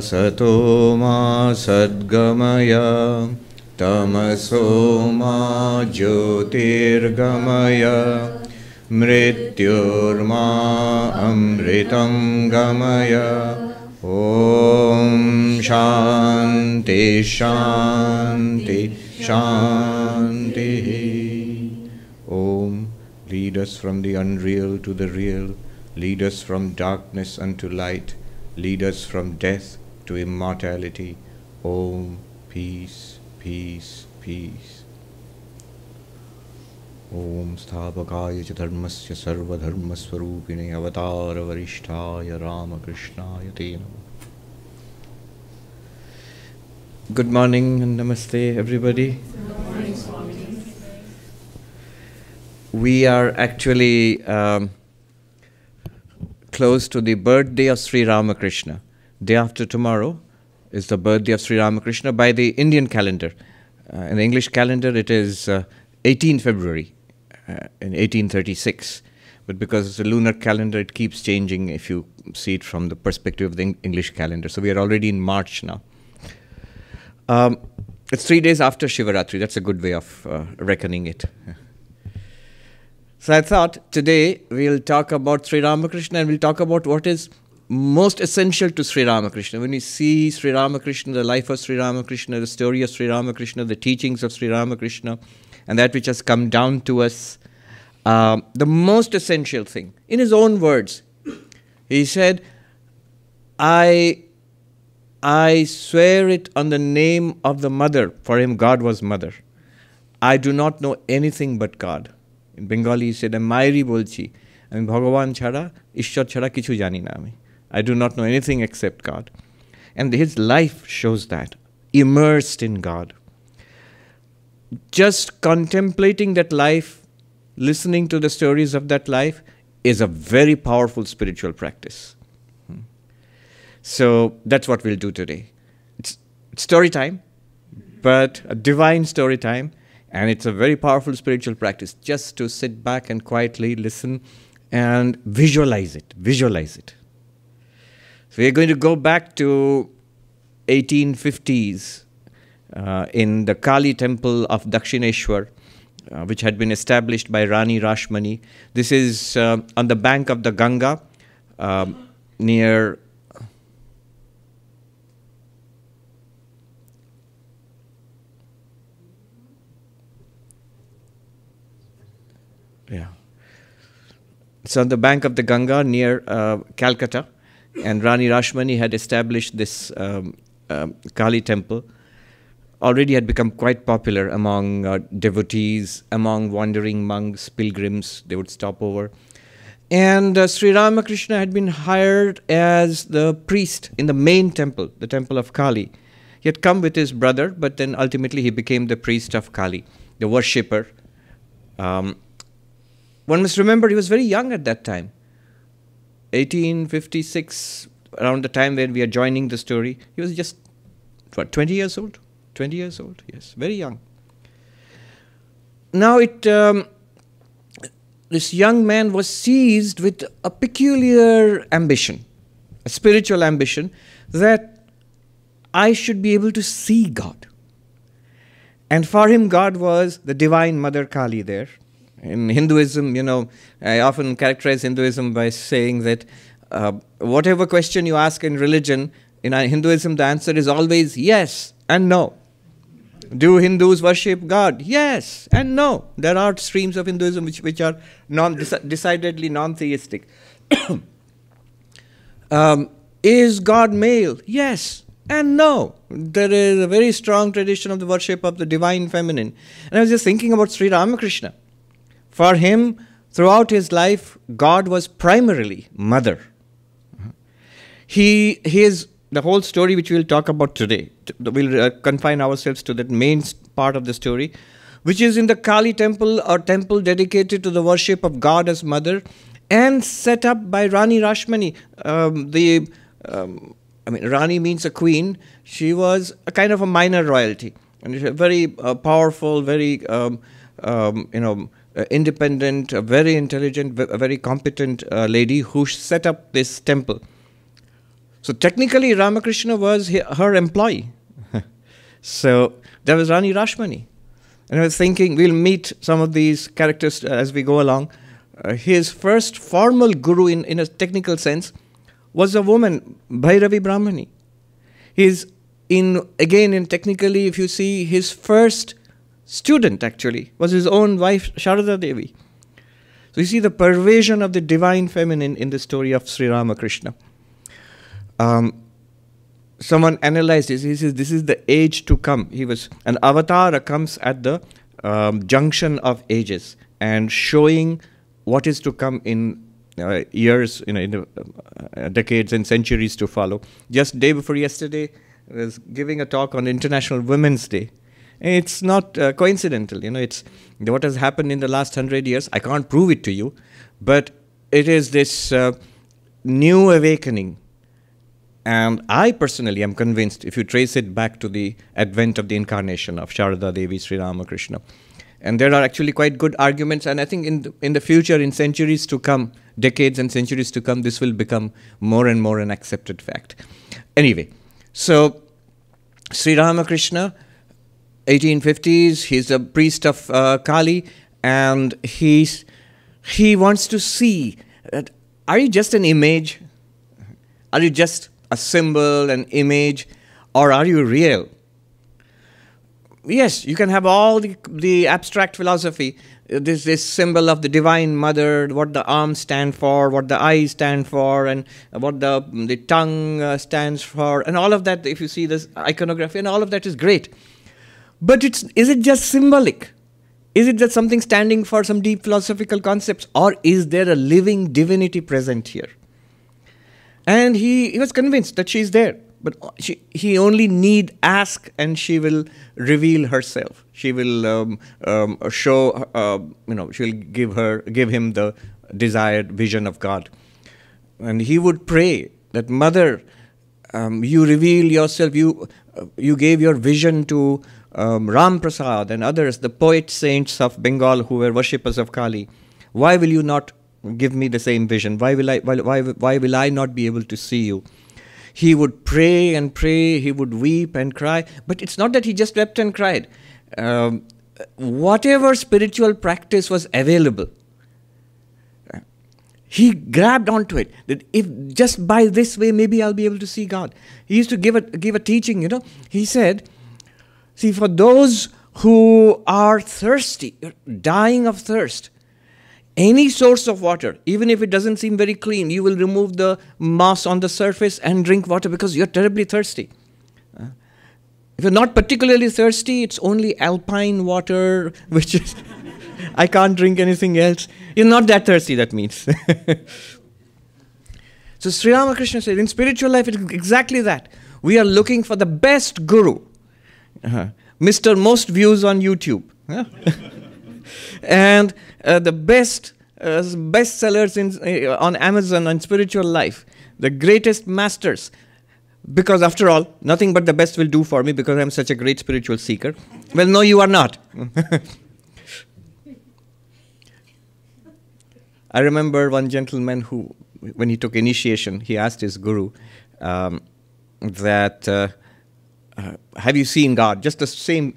sato ma sadgamaya, tamaso ma jyotirgamaya, mrityurma amritam gamaya. Om shanti shanti shanti. Om, lead us from the unreal to the real. Lead us from darkness unto light. Lead us from death to immortality. Om, peace, peace, peace. Om sthapakaya cha dharmasya sarva dharma swarupine avatara varishtaya Ramakrishnaya te namo. Good morning and namaste, everybody. Good morning, Swami. We are actually close to the birthday of Sri Ramakrishna. Day after tomorrow is the birthday of Sri Ramakrishna by the Indian calendar. In the English calendar, it is 18 February. In 1836, but because it's a lunar calendar, it keeps changing if you see it from the perspective of the English calendar. So we are already in March now. It's 3 days after Shivaratri. That's a good way of reckoning it. So I thought today we'll talk about Sri Ramakrishna, and we'll talk about what is most essential to Sri Ramakrishna. When we see Sri Ramakrishna, the life of Sri Ramakrishna, the story of Sri Ramakrishna, the teachings of Sri Ramakrishna, and that which has come down to us, the most essential thing. In his own words, he said, I swear it on the name of the mother. For him, God was mother. I do not know anything but God. In Bengali, he said, Mairi bolchi, and Bhagavan chhara, Ishwar chhara kichu jani na ami. I do not know anything except God. And his life shows that, immersed in God. Just contemplating that life, listening to the stories of that life, is a very powerful spiritual practice. So that's what we'll do today. It's story time, but a divine story time, and it's a very powerful spiritual practice just to sit back and quietly listen and visualize it, visualize it. So we're going to go back to 1850s. In the Kali temple of Dakshineshwar, which had been established by Rani Rashmani. This is on the bank of the Ganga, near Calcutta, and Rani Rashmani had established this Kali temple. Already had become quite popular among devotees, among wandering monks, pilgrims. They would stop over. And Sri Ramakrishna had been hired as the priest in the main temple, the temple of Kali. He had come with his brother, but then ultimately he became the priest of Kali, the worshipper. One must remember he was very young at that time. 1856, around the time when we are joining the story, he was just, what, 20 years old? 20 years old, yes, very young. Now this young man was seized with a peculiar ambition, a spiritual ambition, that I should be able to see God. And for him, God was the divine Mother Kali there. In Hinduism, you know, I often characterize Hinduism by saying that whatever question you ask in religion, in Hinduism, the answer is always yes and no. Do Hindus worship God? Yes and no. There are streams of Hinduism which are decidedly non-theistic. Is God male? Yes and no. There is a very strong tradition of the worship of the divine feminine. And I was just thinking about Sri Ramakrishna. For him, throughout his life, God was primarily mother. He is the whole story which we'll talk about today. We'll confine ourselves to that main part of the story, which is in the Kali temple, or temple dedicated to the worship of God as mother, and set up by Rani Rashmani. I mean, Rani means a queen. She was a kind of a minor royalty, and she's a very powerful, very independent, very intelligent, very competent lady who set up this temple. So technically, Ramakrishna was her employee. So there was Rani Rashmani. And I was thinking, we'll meet some of these characters as we go along. His first formal guru, in a technical sense, was a woman, Bhairavi Brahmani. Technically, if you see, his first student, actually, was his own wife, Sharada Devi. So you see the pervasion of the divine feminine in the story of Sri Ramakrishna. Someone analyzed this. He says, this is the age to come. He was an avatar comes at the junction of ages and showing what is to come in years, decades and centuries to follow. Just day before yesterday, I was giving a talk on International Women's Day. It's not coincidental, it's what has happened in the last 100 years. I can't prove it to you, but it is this new awakening. And I personally am convinced, if you trace it back to the advent of the incarnation of Sharada Devi, Sri Ramakrishna. And there are actually quite good arguments, and I think in the future, in centuries to come, decades and centuries to come, this will become more and more an accepted fact. Anyway, so Sri Ramakrishna, 1850s, he's a priest of Kali, and he wants to see, that, are you just an image? Are you just a symbol, an image, or are you real? Yes, you can have all the abstract philosophy, this symbol of the Divine Mother, what the arms stand for, what the eyes stand for, and what the tongue stands for, and all of that, if you see this iconography, and all of that is great. But is it just symbolic? Is it just something standing for some deep philosophical concepts, or is there a living divinity present here? And he was convinced that she's there. But he only need ask, and she will reveal herself. She will show, she will give him the desired vision of God. And he would pray that, Mother, you reveal yourself. You gave your vision to Ram Prasad and others, the poet saints of Bengal who were worshippers of Kali. Why will you not give me the same vision? Why will I not be able to see you? He would pray and pray. He would weep and cry. But it's not that he just wept and cried. Whatever spiritual practice was available, he grabbed onto it. That if just by this way, maybe I'll be able to see God. He used to give a teaching. He said, "See, for those who are thirsty, dying of thirst, any source of water, even if it doesn't seem very clean, you will remove the moss on the surface and drink water because you're terribly thirsty. If you're not particularly thirsty, it's only alpine water, which is, I can't drink anything else. You're not that thirsty, that means." So Sri Ramakrishna said, in spiritual life, it's exactly that. We are looking for the best guru. Mr. Most Views on YouTube. And the best bestsellers on Amazon on spiritual life, the greatest masters, because after all, nothing but the best will do for me because I'm such a great spiritual seeker. Well, no, you are not. I remember one gentleman who, when he took initiation, he asked his guru have you seen God? Just the same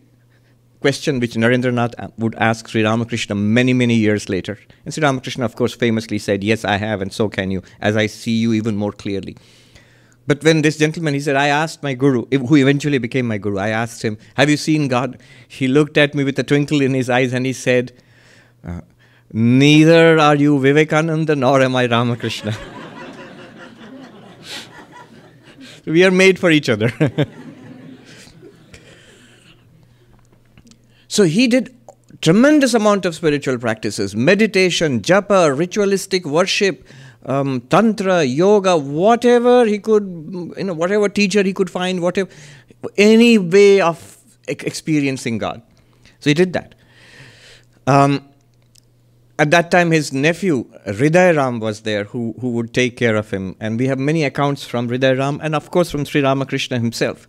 question which Narendranath would ask Sri Ramakrishna many, many years later. And Sri Ramakrishna, of course, famously said, "Yes, I have, and so can you, as I see you even more clearly." But when this gentleman, he said, I asked my guru, who eventually became my guru, I asked him, "Have you seen God?" He looked at me with a twinkle in his eyes and he said, "Neither are you Vivekananda nor am I Ramakrishna." We are made for each other. So he did tremendous amount of spiritual practices, meditation, japa, ritualistic worship, tantra, yoga, whatever he could, whatever teacher he could find, whatever, any way of experiencing God. So he did that. At that time, his nephew, Hridayam, was there, who would take care of him. And we have many accounts from Hridayam and, of course, from Sri Ramakrishna himself.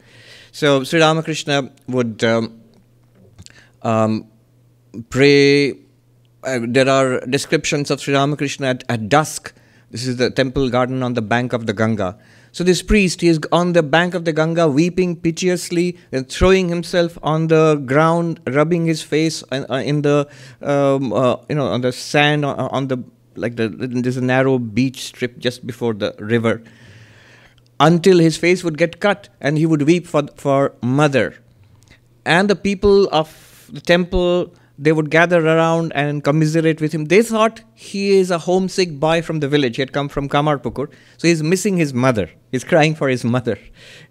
So Sri Ramakrishna would pray. There are descriptions of Sri Ramakrishna at dusk. This is the temple garden on the bank of the Ganga. So this priest, he is on the bank of the Ganga weeping piteously and throwing himself on the ground, rubbing his face in the, on the sand, on the, there's a narrow beach strip just before the river, until his face would get cut and he would weep for mother. And the people of the temple, they would gather around and commiserate with him. They thought he is a homesick boy from the village. He had come from Kamarpukur. So he's missing his mother. He's crying for his mother.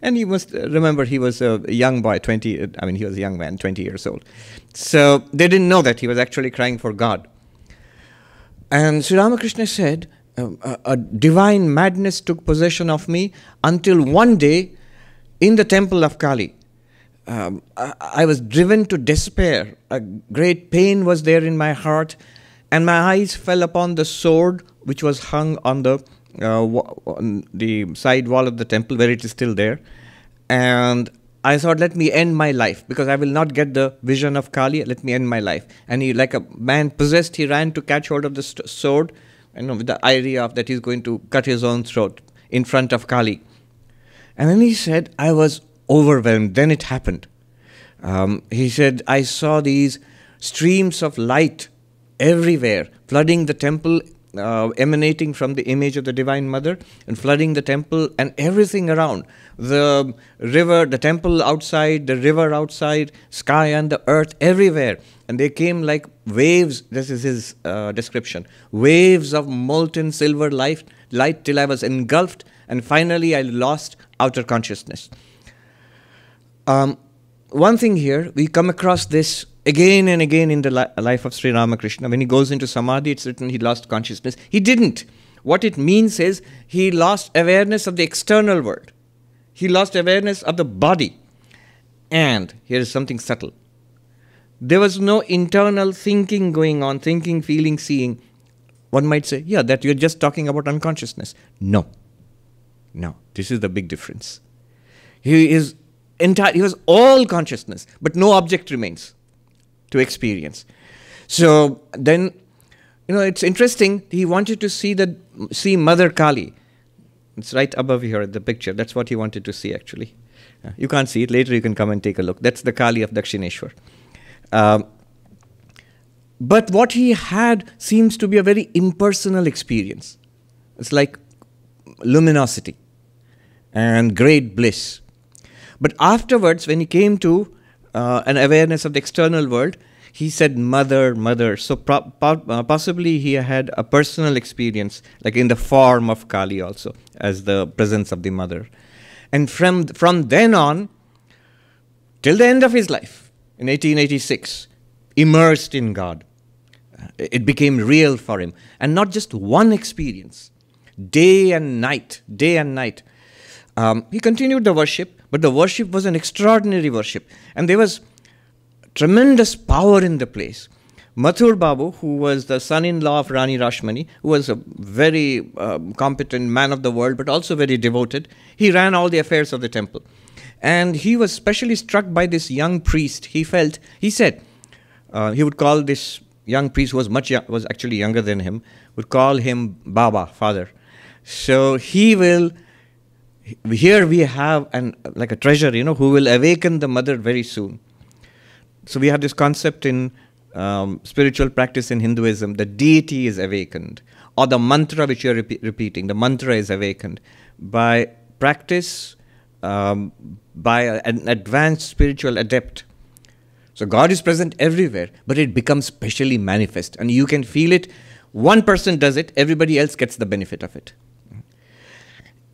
And you must remember he was a young boy, he was a young man, 20 years old. So they didn't know that he was actually crying for God. And Sri Ramakrishna said, a divine madness took possession of me until one day in the temple of Kali. I was driven to despair. A great pain was there in my heart, and my eyes fell upon the sword which was hung on the side wall of the temple, where it is still there. And I thought, let me end my life, because I will not get the vision of Kali. Let me end my life. And he, like a man possessed, he ran to catch hold of the sword, with the idea of that he's going to cut his own throat in front of Kali. And then he said, I was overwhelmed. Then it happened. He said, I saw these streams of light everywhere, flooding the temple, emanating from the image of the Divine Mother, and flooding the temple and everything around. The river, the temple outside, the river outside, sky and the earth, everywhere. And they came like waves. This is his description. Waves of molten silver light till I was engulfed, and finally I lost outer consciousness. One thing here, we come across this again and again in the life of Sri Ramakrishna. When he goes into Samadhi, it's written he lost consciousness. He didn't. What it means is he lost awareness of the external world. He lost awareness of the body. And here is something subtle. There was no internal thinking going on, thinking, feeling, seeing. One might say, yeah, that you're just talking about unconsciousness. No. No. This is the big difference. He is... He was all consciousness, but no object remains to experience. So then, it's interesting. He wanted to see Mother Kali. It's right above here at the picture. That's what he wanted to see, actually. You can't see it. Later you can come and take a look. That's the Kali of Dakshineshwar. But what he had seems to be a very impersonal experience. It's like luminosity and great bliss. But afterwards, when he came to an awareness of the external world, he said, Mother, Mother. So possibly he had a personal experience, like in the form of Kali also, as the presence of the Mother. And from then on, till the end of his life, in 1886, immersed in God, it became real for him. And not just one experience, day and night, day and night. He continued the worship, but the worship was an extraordinary worship. And there was tremendous power in the place. Mathur Babu, who was the son-in-law of Rani Rashmani, who was a very competent man of the world, but also very devoted, he ran all the affairs of the temple. And he was specially struck by this young priest. He said, he would call this young priest, who was was actually younger than him, would call him Baba, father. So here we have like a treasure, who will awaken the mother very soon. So we have this concept in spiritual practice in Hinduism, the deity is awakened, or the mantra which you're repeating, the mantra is awakened. By practice, by an advanced spiritual adept. So God is present everywhere, but it becomes specially manifest, and you can feel it. One person does it, everybody else gets the benefit of it.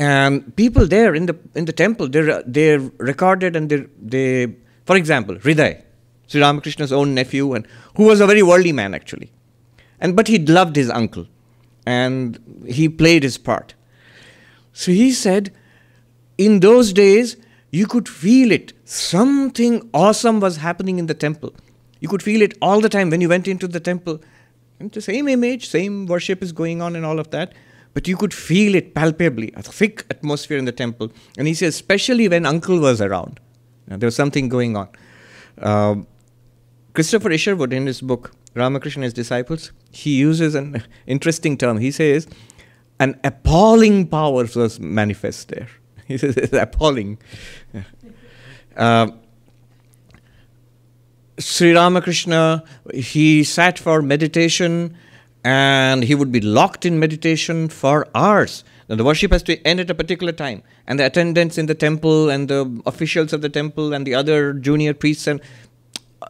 And people there in the temple, they recorded, and they for example, Hridayam, Sri Ramakrishna's own nephew, and who was a very worldly man actually, but he loved his uncle, and he played his part. So he said, in those days you could feel it. Something awesome was happening in the temple. You could feel it all the time when you went into the temple. And the same image, same worship is going on, and all of that. But you could feel it palpably, a thick atmosphere in the temple. And he says, especially when uncle was around, there was something going on. Christopher Isherwood, in his book, Ramakrishna and His Disciples, he uses an interesting term. He says, an appalling power was manifest there. He says it's appalling. Yeah. Sri Ramakrishna, he sat for meditation and he would be locked in meditation for hours. Now, the worship has to end at a particular time, and the attendants in the temple and the officials of the temple and the other junior priests, and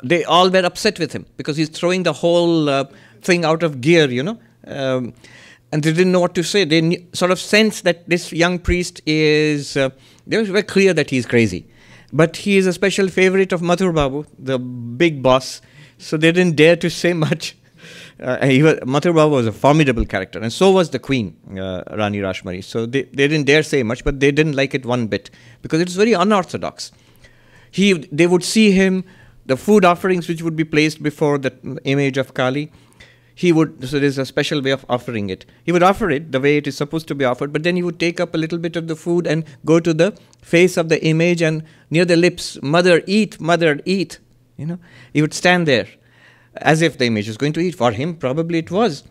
they all were upset with him because he's throwing the whole thing out of gear, you know. And they didn't know what to say. They sort of sensed that this young priest is, they were very clear that he's crazy. But he is a special favorite of Mathur Babu, the big boss. So they didn't dare to say much. Mathur Babu was a formidable character, and so was the queen, Rani Rashmani. So they didn't dare say much, but they didn't like it one bit because it's very unorthodox. They would see him, the food offerings which would be placed before the image of Kali. He would, so there's a special way of offering it. He would offer it the way it is supposed to be offered, but then he would take up a little bit of the food and go to the face of the image and near the lips, mother, eat, you know. He would stand there as if the image is going to eat. For him, probably it was.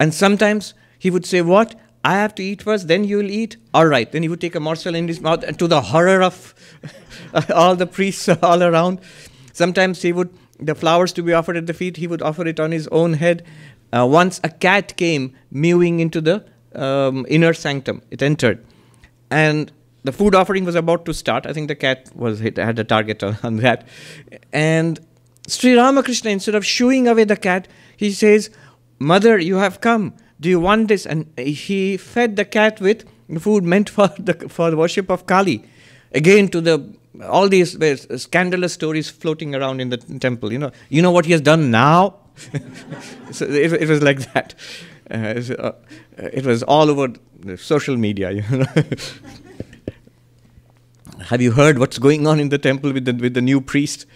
And sometimes he would say, what? I have to eat first, then you will eat? All right. Then he would take a morsel in his mouth, and to the horror of all the priests all around. Sometimes he would, the flowers to be offered at the feet, he would offer it on his own head. Once a cat came mewing into the inner sanctum. It entered. And the food offering was about to start. I think the cat was hit, had a target on that. And Sri Ramakrishna, instead of shooing away the cat, he says, Mother, you have come. Do you want this? And he fed the cat with food meant for the worship of Kali. Again, to the all these scandalous stories floating around in the temple. You know what he has done now? So it was like that. It was all over the social media. You know? Have you heard what's going on in the temple with the new priest?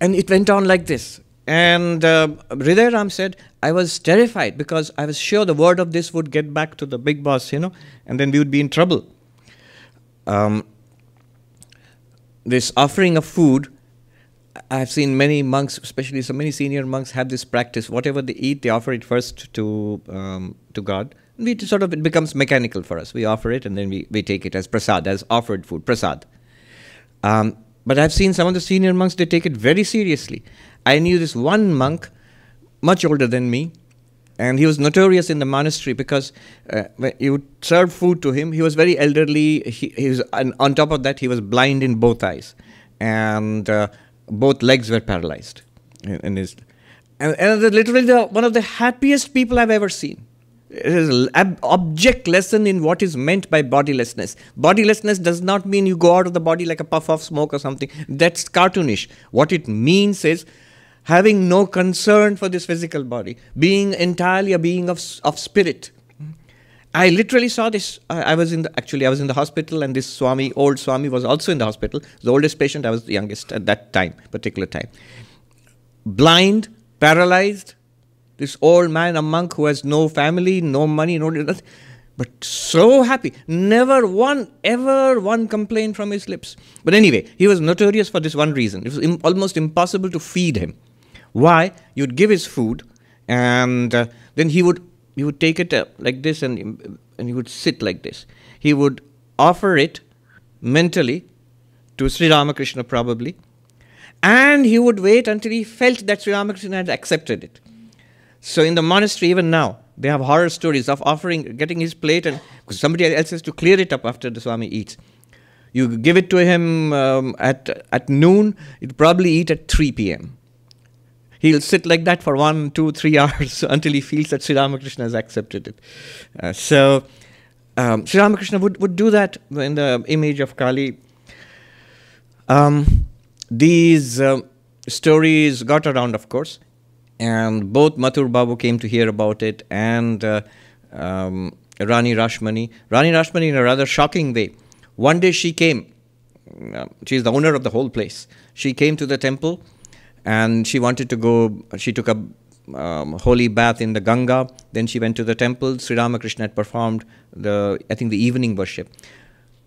And it went on like this. And Hridayaram said, I was terrified because I was sure the word of this would get back to the big boss, you know, and then we would be in trouble. This offering of food, I've seen many monks, especially so many senior monks, have this practice. Whatever they eat, they offer it first to God. We sort of, it becomes mechanical for us. We offer it and then we take it as prasad, as offered food, prasad. But I've seen some of the senior monks, they take it very seriously. I knew this one monk, much older than me, and he was notorious in the monastery because when you would serve food to him, he was very elderly. He was, and on top of that, he was blind in both eyes. And both legs were paralyzed. And literally one of the happiest people I've ever seen. It is an object lesson in what is meant by bodilessness. Bodilessness does not mean you go out of the body like a puff of smoke or something. That's cartoonish. What it means is having no concern for this physical body, being entirely a being of spirit. I literally saw this. I was in the hospital, and this Swami, old Swami, was also in the hospital. The oldest patient, I was the youngest at that time, particular time. Blind, paralyzed, this old man, a monk who has no family, no money, no nothing, but so happy. Never one, ever one complaint from his lips. But anyway, he was notorious for this one reason. It was almost impossible to feed him. Why? You'd give his food, and then he would take it like this, and he would sit like this. He would offer it mentally to Sri Ramakrishna probably, and he would wait until he felt that Sri Ramakrishna had accepted it. So in the monastery, even now, they have horror stories of offering, getting his plate, and because somebody else has to clear it up after the Swami eats. You give it to him at noon, he'll probably eat at 3 p.m. He'll sit like that for 1, 2, 3 hours until he feels that Sri Ramakrishna has accepted it. Sri Ramakrishna would do that in the image of Kali. These stories got around, of course, and both Mathur Babu came to hear about it and Rani Rashmani. Rani Rashmani, in a rather shocking way, one day she came. She's the owner of the whole place. She came to the temple. And she wanted to go, she took a holy bath in the Ganga. Then she went to the temple. Sri Ramakrishna had performed, I think the evening worship.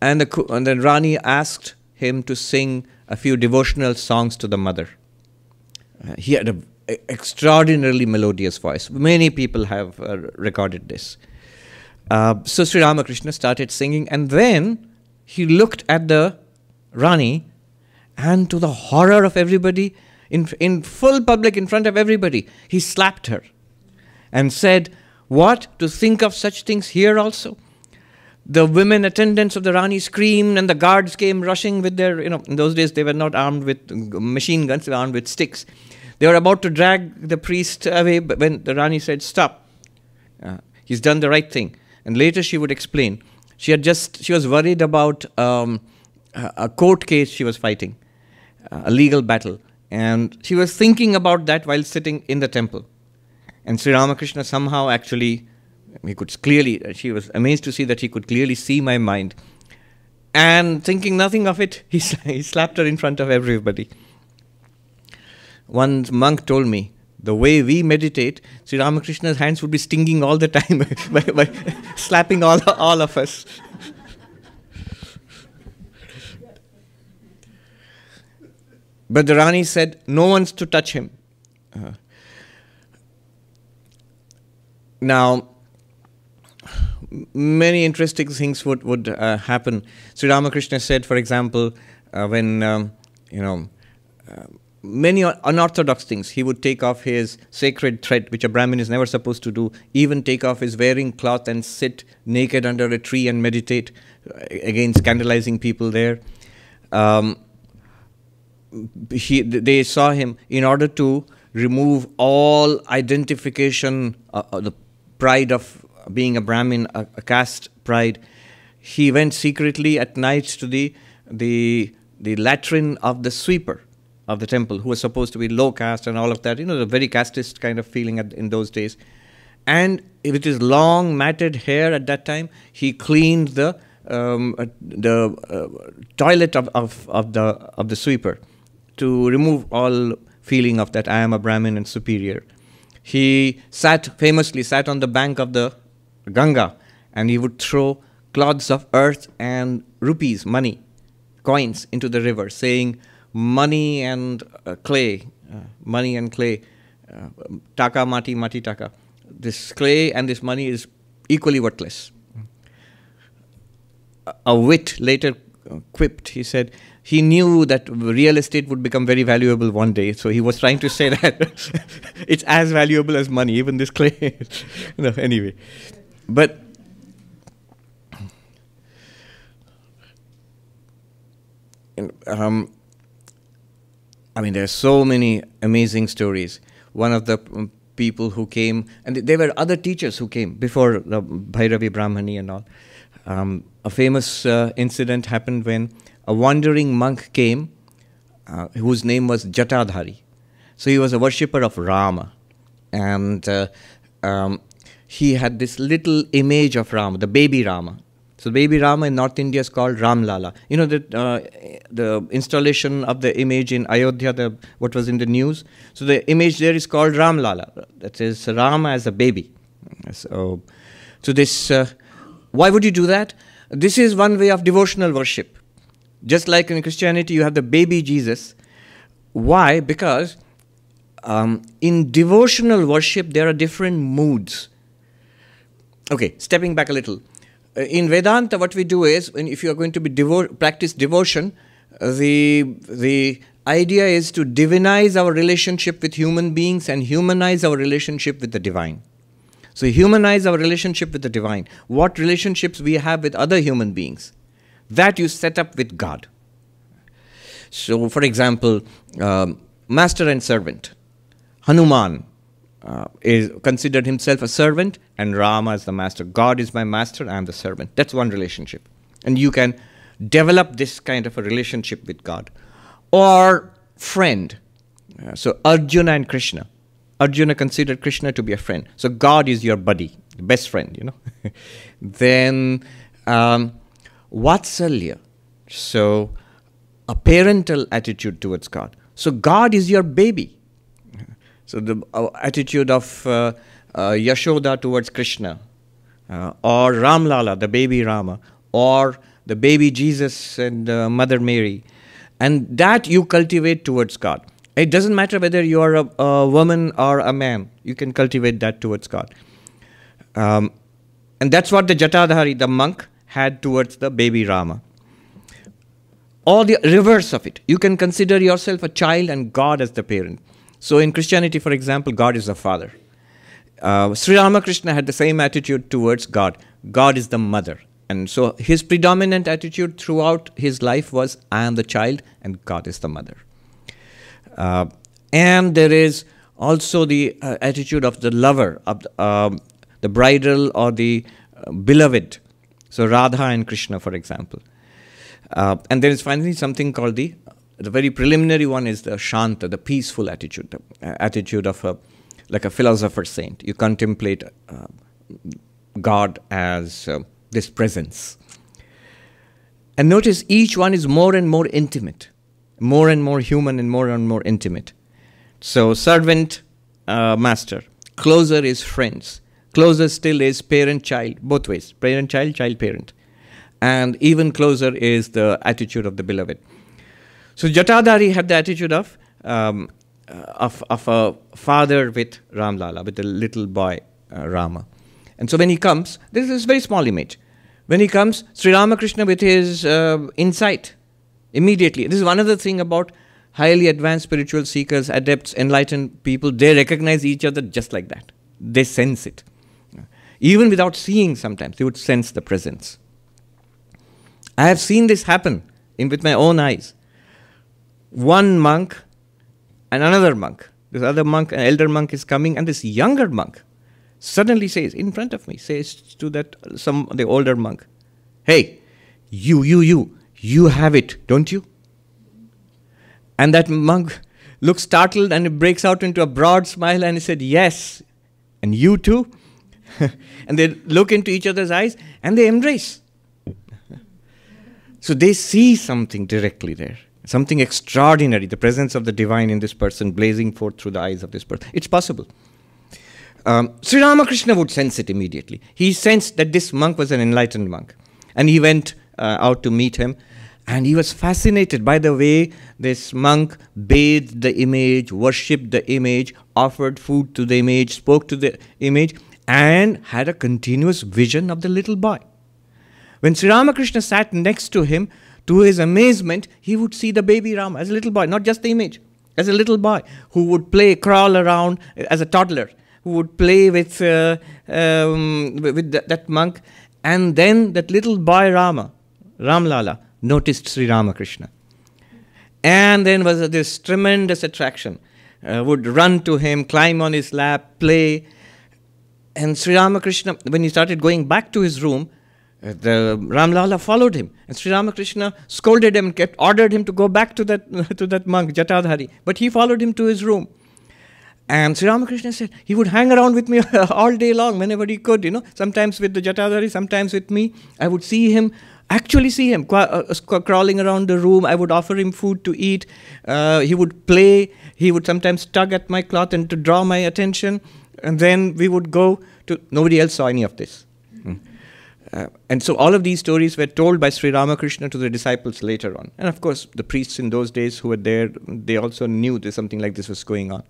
And then Rani asked him to sing a few devotional songs to the mother. He had an extraordinarily melodious voice. Many people have recorded this. So Sri Ramakrishna started singing, and then he looked at the Rani, and to the horror of everybody, in full public, in front of everybody, he slapped her and said, "What, to think of such things here also?" The women attendants of the Rani screamed, and the guards came rushing with their, in those days they were not armed with machine guns, they were armed with sticks. They were about to drag the priest away, but when the Rani said, "Stop, he's done the right thing." And later she would explain, she was worried about a court case she was fighting, a legal battle. And she was thinking about that while sitting in the temple. And Sri Ramakrishna somehow actually, she was amazed to see that he could clearly see my mind. And thinking nothing of it, he slapped her in front of everybody. One monk told me, the way we meditate, Sri Ramakrishna's hands would be stinging all the time by slapping all of us. But the Rani said, no one's to touch him. Now, many interesting things would happen. Sri Ramakrishna said, for example, when, many unorthodox things, he would take off his sacred thread, which a Brahmin is never supposed to do, even take off his wearing cloth and sit naked under a tree and meditate, again scandalizing people there. They saw him in order to remove all identification, the pride of being a Brahmin, a caste pride. He went secretly at night to the latrine of the sweeper of the temple, who was supposed to be low caste and all of that, the very casteist kind of feeling in those days. And with his long matted hair at that time, he cleaned the toilet of the sweeper, to remove all feeling of that I am a Brahmin and superior. He famously sat on the bank of the Ganga, and he would throw clods of earth and rupees, money, coins into the river, saying, "Money and clay, money and clay, taka mati mati taka." This clay and this money is equally worthless. A wit later quipped, he said, he knew that real estate would become very valuable one day, so he was trying to say that it's as valuable as money, even this clay. Anyway. But there are so many amazing stories. One of the people who came, and there were other teachers who came before the Bhairavi Brahmani and all. A famous incident happened when a wandering monk came whose name was Jatadhari. So he was a worshipper of Rama, and he had this little image of Rama, the baby Rama. So baby Rama in North India is called Ramlala. The installation of the image in Ayodhya, what was in the news. So the image there is called Ramlala. That is Rama as a baby. So this... why would you do that? This is one way of devotional worship. Just like in Christianity, you have the baby Jesus. Why? Because in devotional worship, there are different moods. Okay, stepping back a little. In Vedanta, what we do is, if you are going to practice devotion, the idea is to divinize our relationship with human beings and humanize our relationship with the divine. So humanize our relationship with the divine. What relationships we have with other human beings, that you set up with God. So, for example, master and servant. Hanuman considered himself a servant, and Rama is the master. God is my master, I am the servant. That's one relationship. And you can develop this kind of a relationship with God. Or friend. So Arjuna and Krishna. Arjuna considered Krishna to be a friend. So God is your buddy, the best friend, Then Vatsalya, so a parental attitude towards God. So God is your baby. So the attitude of Yashoda towards Krishna, or Ramlala, the baby Rama, or the baby Jesus and Mother Mary. And that you cultivate towards God. It doesn't matter whether you are a woman or a man. You can cultivate that towards God. And that's what the Jatadhari, the monk, had towards the baby Rama. Or the reverse of it. You can consider yourself a child and God as the parent. So in Christianity, for example, God is the father. Sri Ramakrishna had the same attitude towards God. God is the mother. And so his predominant attitude throughout his life was, I am the child and God is the mother. And there is also the attitude of the lover, of the bridal or the beloved. So Radha and Krishna, for example. And there is finally something called the very preliminary one is the Shanta, the peaceful attitude, the attitude of like a philosopher saint. You contemplate God as this presence. And notice each one is more and more intimate, more and more human and more intimate. So servant, master, closer is friends, closer still is parent-child, both ways, parent-child, child-parent. And even closer is the attitude of the beloved. So Jatadhari had the attitude of a father with Ramlala, with the little boy Rama. And so when he comes, this is a very small image. When he comes, Sri Ramakrishna with his insight, immediately. This is one other thing about highly advanced spiritual seekers, adepts, enlightened people. They recognize each other just like that. They sense it. Even without seeing sometimes, they would sense the presence. I have seen this happen with my own eyes. One monk and another monk. This other monk, an elder monk is coming, and this younger monk suddenly says, in front of me, says to that the older monk, hey, you have it, don't you? And that monk looks startled and he breaks out into a broad smile and he said, yes, and you too? And they look into each other's eyes and they embrace. So they see something directly there, something extraordinary, the presence of the divine in this person blazing forth through the eyes of this person. It's possible. Sri Ramakrishna would sense it immediately. He sensed that this monk was an enlightened monk. And he went out to meet him. And he was fascinated by the way this monk bathed the image, worshipped the image, offered food to the image, spoke to the image, and had a continuous vision of the little boy. When Sri Ramakrishna sat next to him, to his amazement, he would see the baby Rama as a little boy, not just the image, as a little boy who would play, crawl around as a toddler, who would play with that monk. And then that little boy Rama, Ramlala, noticed Sri Ramakrishna. And then was this tremendous attraction, would run to him, climb on his lap, play. And Sri Ramakrishna, when he started going back to his room, the Ramlala followed him, and Sri Ramakrishna scolded him and ordered him to go back to that monk, Jatadhari. But he followed him to his room. And Sri Ramakrishna said, he would hang around with me all day long whenever he could, you know, sometimes with the Jatadhari, sometimes with me. I would see him, actually see him, crawling around the room. I would offer him food to eat. He would play. He would sometimes tug at my cloth and to draw my attention. And then we would go to, nobody else saw any of this. And so all of these stories were told by Sri Ramakrishna to the disciples later on. And of course, the priests in those days who were there, they also knew that something like this was going on.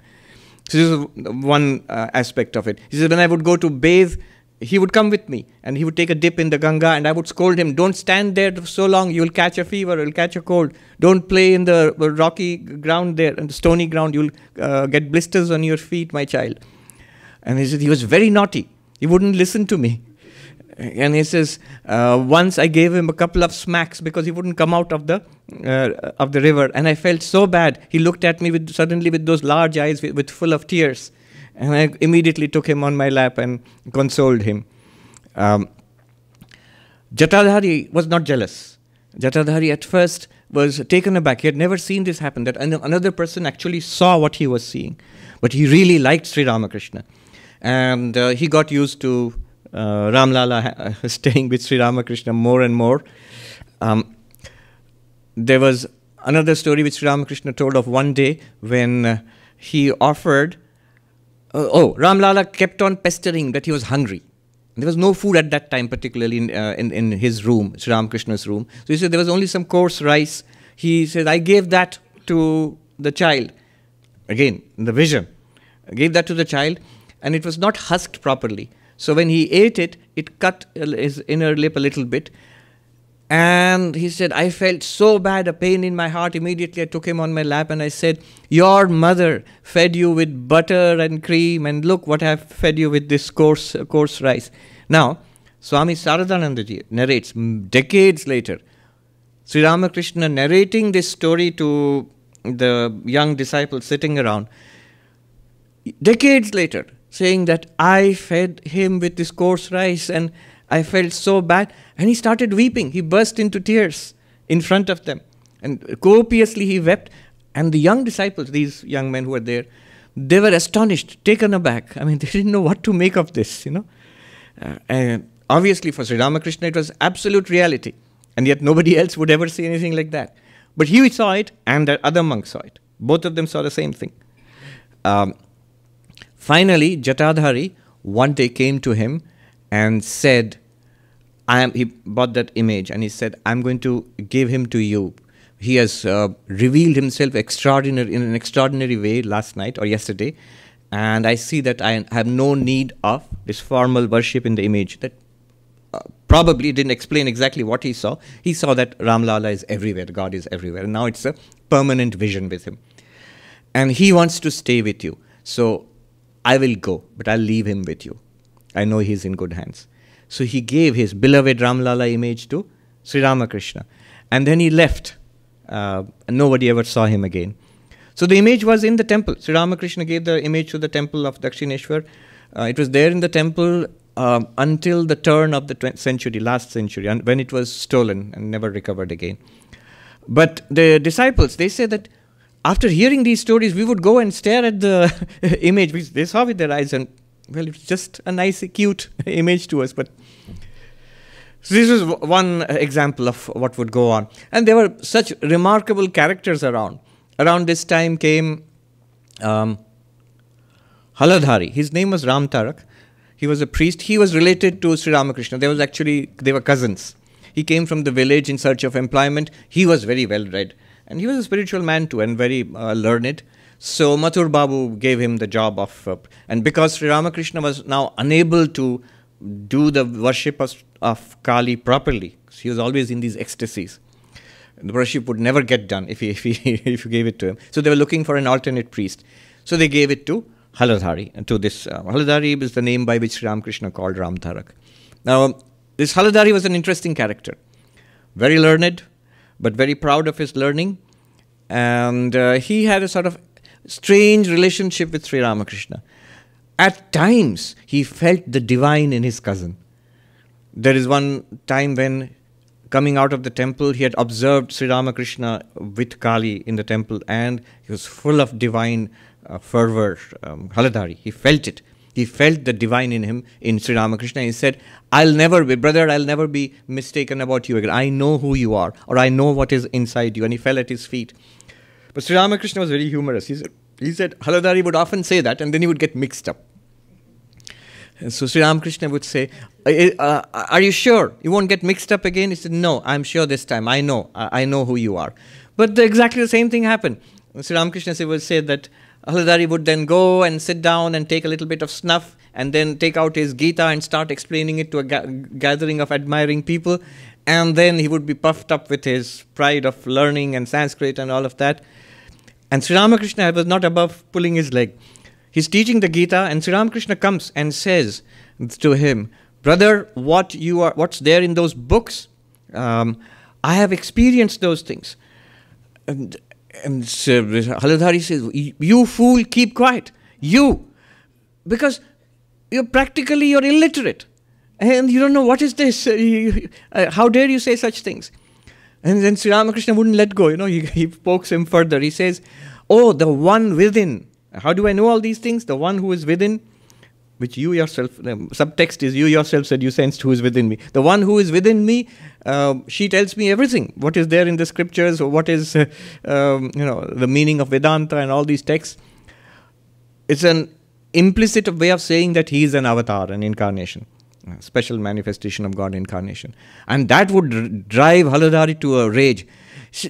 So this is one aspect of it. He said, when I would go to bathe, he would come with me and he would take a dip in the Ganga and I would scold him, don't stand there so long, you'll catch a fever, you'll catch a cold. Don't play in the rocky ground there, and the stony ground, you'll get blisters on your feet, my child. And he said, he was very naughty. He wouldn't listen to me. And he says, once I gave him a couple of smacks because he wouldn't come out of the river. And I felt so bad. He looked at me with, suddenly with those large eyes with full of tears. And I immediately took him on my lap and consoled him. Jatadhari was not jealous. Jatadhari at first was taken aback. He had never seen this happen, that another person actually saw what he was seeing. But he really liked Sri Ramakrishna. And he got used to Ramlala staying with Sri Ramakrishna more and more. There was another story which Sri Ramakrishna told of one day when he offered, Ramlala kept on pestering that he was hungry. There was no food at that time, particularly in his room, Sri Ramakrishna's room. So he said there was only some coarse rice. He said, I gave that to the child. Again, in the vision. I gave that to the child and it was not husked properly. So when he ate it, it cut his inner lip a little bit. And he said, I felt so bad, a pain in my heart. Immediately I took him on my lap and I said, your mother fed you with butter and cream, and look what I have fed you with this coarse rice. Now, Swami Saradanandaji narrates decades later, Sri Ramakrishna narrating this story to the young disciples sitting around, decades later, saying that I fed him with this coarse rice and I felt so bad. And he started weeping. He burst into tears in front of them. And copiously he wept. And the young disciples, these young men who were there, they were astonished, taken aback. I mean, they didn't know what to make of this, you know. And obviously for Sri Ramakrishna, it was absolute reality. And yet nobody else would ever say anything like that. But he saw it and the other monks saw it. Both of them saw the same thing. Finally, Jatadhari one day came to him and said, he bought that image and he said, I'm going to give him to you. He has revealed himself in an extraordinary way last night or yesterday. And I see that I have no need of this formal worship in the image. That probably didn't explain exactly what he saw. He saw that Ramlala is everywhere, God is everywhere. And now it's a permanent vision with him. And he wants to stay with you. So I will go, but I'll leave him with you. I know he's in good hands. So he gave his beloved Ramlala image to Sri Ramakrishna. And then he left. And nobody ever saw him again. So the image was in the temple. Sri Ramakrishna gave the image to the temple of Dakshineshwar. It was there in the temple until the turn of the 20th century, last century, and when it was stolen and never recovered again. But the disciples, they say that after hearing these stories, we would go and stare at the image, which they saw with their eyes, and well, it's just a nice, cute image to us. But so this is one example of what would go on. And there were such remarkable characters around. Around this time came Haladhari. His name was Ram Tarak. He was a priest. He was related to Sri Ramakrishna. They were cousins. He came from the village in search of employment. He was very well read. And he was a spiritual man too and very learned. So Mathur Babu gave him the job of, and because Sri Ramakrishna was now unable to do the worship of Kali properly, he was always in these ecstasies. The worship would never get done if you gave it to him. So they were looking for an alternate priest. So they gave it to Haladhari. And to this Haladhari is the name by which Sri Ramakrishna called Ram Tarak. Now, this Haladhari was an interesting character. Very learned, but very proud of his learning. And he had a sort of strange relationship with Sri Ramakrishna. At times, he felt the divine in his cousin. There is one time when, coming out of the temple, he had observed Sri Ramakrishna with Kali in the temple, and he was full of divine fervor, Haladhari. He felt it. He felt the divine in him, in Sri Ramakrishna. He said, I'll never be mistaken about you again. I know who you are, or I know what is inside you. And he fell at his feet. But Sri Ramakrishna was very humorous. He said Haladhari would often say that, and then he would get mixed up. And so Sri Ramakrishna would say, are you sure you won't get mixed up again? He said, no, I'm sure this time. I know who you are. But exactly the same thing happened. Sri Ramakrishna would say that Haladhari would then go and sit down and take a little bit of snuff and then take out his Gita and start explaining it to a gathering of admiring people. And then he would be puffed up with his pride of learning and Sanskrit and all of that. And Sri Ramakrishna was not above pulling his leg. He's teaching the Gita and Sri Ramakrishna comes and says to him, brother, what's there in those books? I have experienced those things. And Haladhari says, you fool, keep quiet. You, because you're illiterate. And you don't know what is this. How dare you say such things? And then Sri Ramakrishna wouldn't let go. You know, he pokes him further. He says, oh, the one within. How do I know all these things? The one who is within, which you yourself, subtext is you yourself said you sensed who is within me. The one who is within me, she tells me everything. What is there in the scriptures, or what is, you know, the meaning of Vedanta and all these texts. It's an implicit way of saying that he is an avatar, an incarnation, a special manifestation of God incarnation. And that would drive Haladhari to a rage.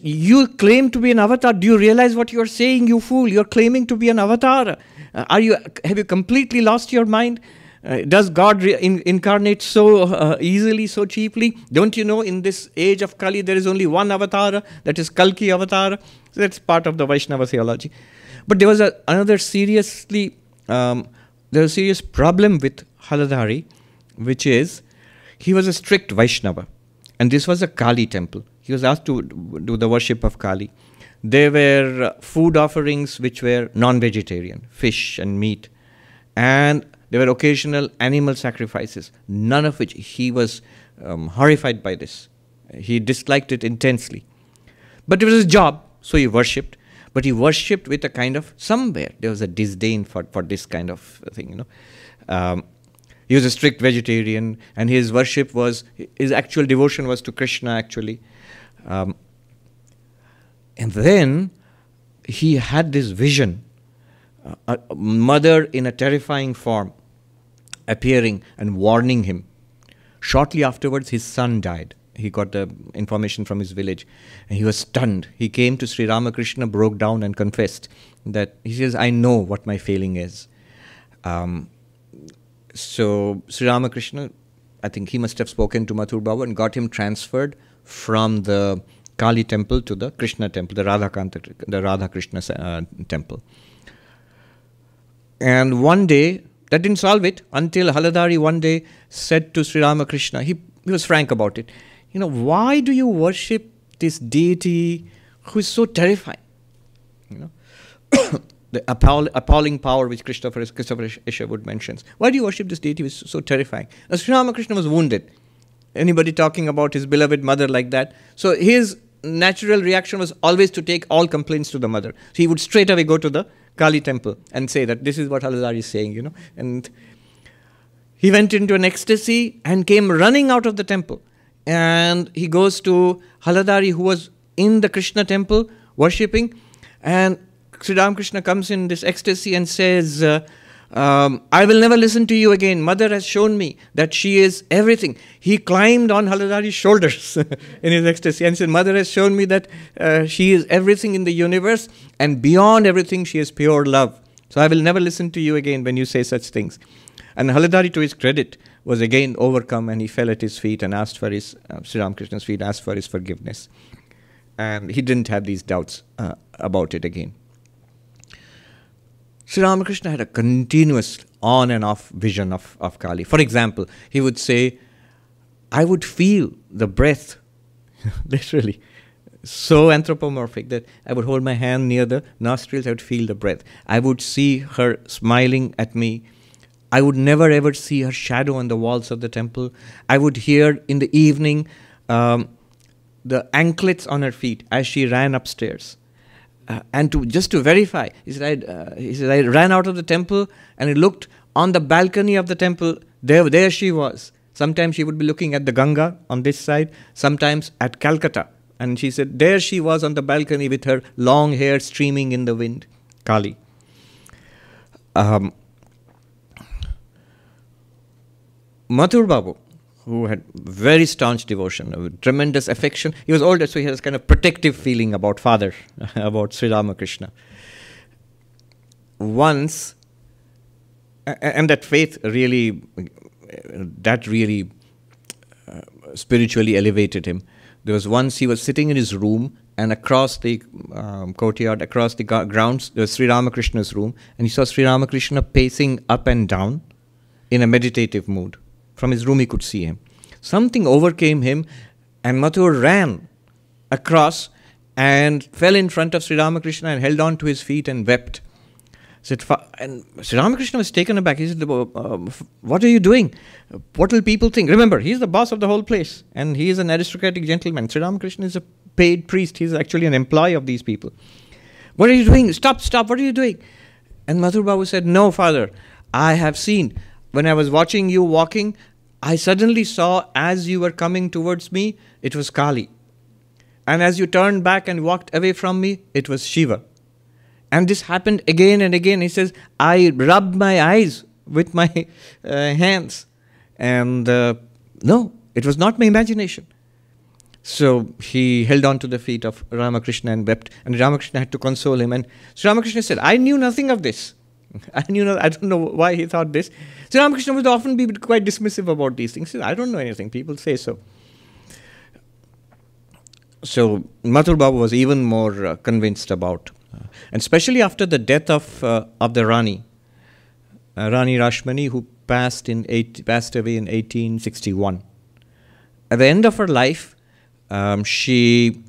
You claim to be an avatar. Do you realize what you're saying, you fool? You're claiming to be an avatar. Have you completely lost your mind? Does God incarnate so easily, so cheaply? Don't you know in this age of Kali there is only one avatar, that is Kalki avatar. So that's part of the Vaishnava theology. But there was a serious problem with Haladhari, which is he was a strict Vaishnava, and this was a Kali temple. He was asked to do the worship of Kali. There were food offerings which were non-vegetarian, fish and meat, and there were occasional animal sacrifices, none of which he was horrified by this. He disliked it intensely. But it was his job, so he worshipped. But he worshipped with a kind of somewhere. There was a disdain for this kind of thing, you know. He was a strict vegetarian, and his worship was, his actual devotion was to Krishna, actually. And then he had this vision, a mother in a terrifying form appearing and warning him. Shortly afterwards, his son died. He got the information from his village, and he was stunned. He came to Sri Ramakrishna, broke down and confessed that, he says, I know what my failing is. So Sri Ramakrishna, I think he must have spoken to Mathur Babu and got him transferred from the Kali temple to the Krishna temple, the Radha Kanta, the Radha Krishna temple. And one day, that didn't solve it, until Haladhari one day said to Sri Ramakrishna, he was frank about it, you know, why do you worship this deity who is so terrifying? You know, the appalling power which Christopher Isherwood mentions. Why do you worship this deity who is so terrifying? Now, Sri Ramakrishna was wounded. Anybody talking about his beloved mother like that? So his natural reaction was always to take all complaints to the mother. So he would straight away go to the Kali temple and say that this is what Haladhari is saying, you know. And he went into an ecstasy and came running out of the temple. And he goes to Haladhari, who was in the Krishna temple worshipping. And Sri Ramakrishna comes in this ecstasy and says, I will never listen to you again. Mother has shown me that she is everything. He climbed on Haladhari's shoulders in his ecstasy and said, Mother has shown me that she is everything in the universe, and beyond everything she is pure love. So I will never listen to you again when you say such things. And Haladhari, to his credit, was again overcome, and he fell at his feet and asked for his, Sri Ramakrishna's feet, asked for his forgiveness. And he didn't have these doubts about it again. Sri Ramakrishna had a continuous on and off vision of Kali. For example, he would say, I would feel the breath, literally, so anthropomorphic that I would hold my hand near the nostrils, I would feel the breath. I would see her smiling at me. I would never ever see her shadow on the walls of the temple. I would hear in the evening the anklets on her feet as she ran upstairs. And just to verify, he said, I ran out of the temple and I looked on the balcony of the temple. There she was. Sometimes she would be looking at the Ganga on this side, sometimes at Calcutta. And she said, there she was on the balcony with her long hair streaming in the wind. Kali. Mathur Babu, who had very staunch devotion, tremendous affection. He was older, so he had this kind of protective feeling about father, about Sri Ramakrishna. Once, and that faith really, spiritually elevated him. There was once he was sitting in his room, and across the courtyard, across the grounds, there was Sri Ramakrishna's room, and he saw Sri Ramakrishna pacing up and down in a meditative mood. From his room, he could see him. Something overcame him, and Mathur ran across and fell in front of Sri Ramakrishna and held on to his feet and wept. And Sri Ramakrishna was taken aback. He said, what are you doing? What will people think? Remember, he's the boss of the whole place, and he is an aristocratic gentleman. Sri Ramakrishna is a paid priest. He's actually an employee of these people. What are you doing? Stop, stop, what are you doing? And Mathur Babu said, no, father, I have seen. When I was watching you walking, I suddenly saw as you were coming towards me, it was Kali. And as you turned back and walked away from me, it was Shiva. And this happened again and again. He says, I rubbed my eyes with my hands. And no, it was not my imagination. So he held on to the feet of Ramakrishna and wept. And Ramakrishna had to console him. And Sri Ramakrishna said, I knew nothing of this. And you know, I don't know why he thought this. Sri Ramakrishna would often be quite dismissive about these things. He said, I don't know anything, people say so. So Mathur Babu was even more convinced about, and especially after the death of the Rani, Rani Rashmani, who passed away in 1861. At the end of her life, she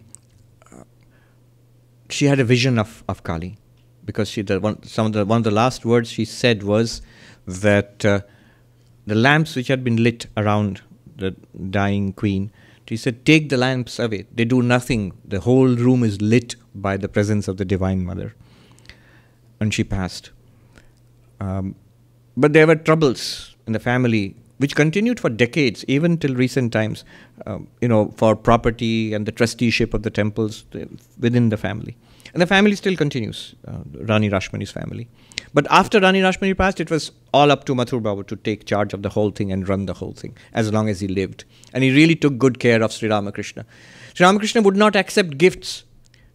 had a vision of Kali, because one of the last words she said was that the lamps which had been lit around the dying queen, she said, take the lamps away. They do nothing. The whole room is lit by the presence of the Divine Mother. And she passed. But there were troubles in the family, which continued for decades, even till recent times, you know, for property and the trusteeship of the temples within the family. And the family still continues, Rani Rashmani's family. But after Rani Rashmani passed, it was all up to Mathur Babu to take charge of the whole thing and run the whole thing, as long as he lived. And he really took good care of Sri Ramakrishna. Sri Ramakrishna would not accept gifts.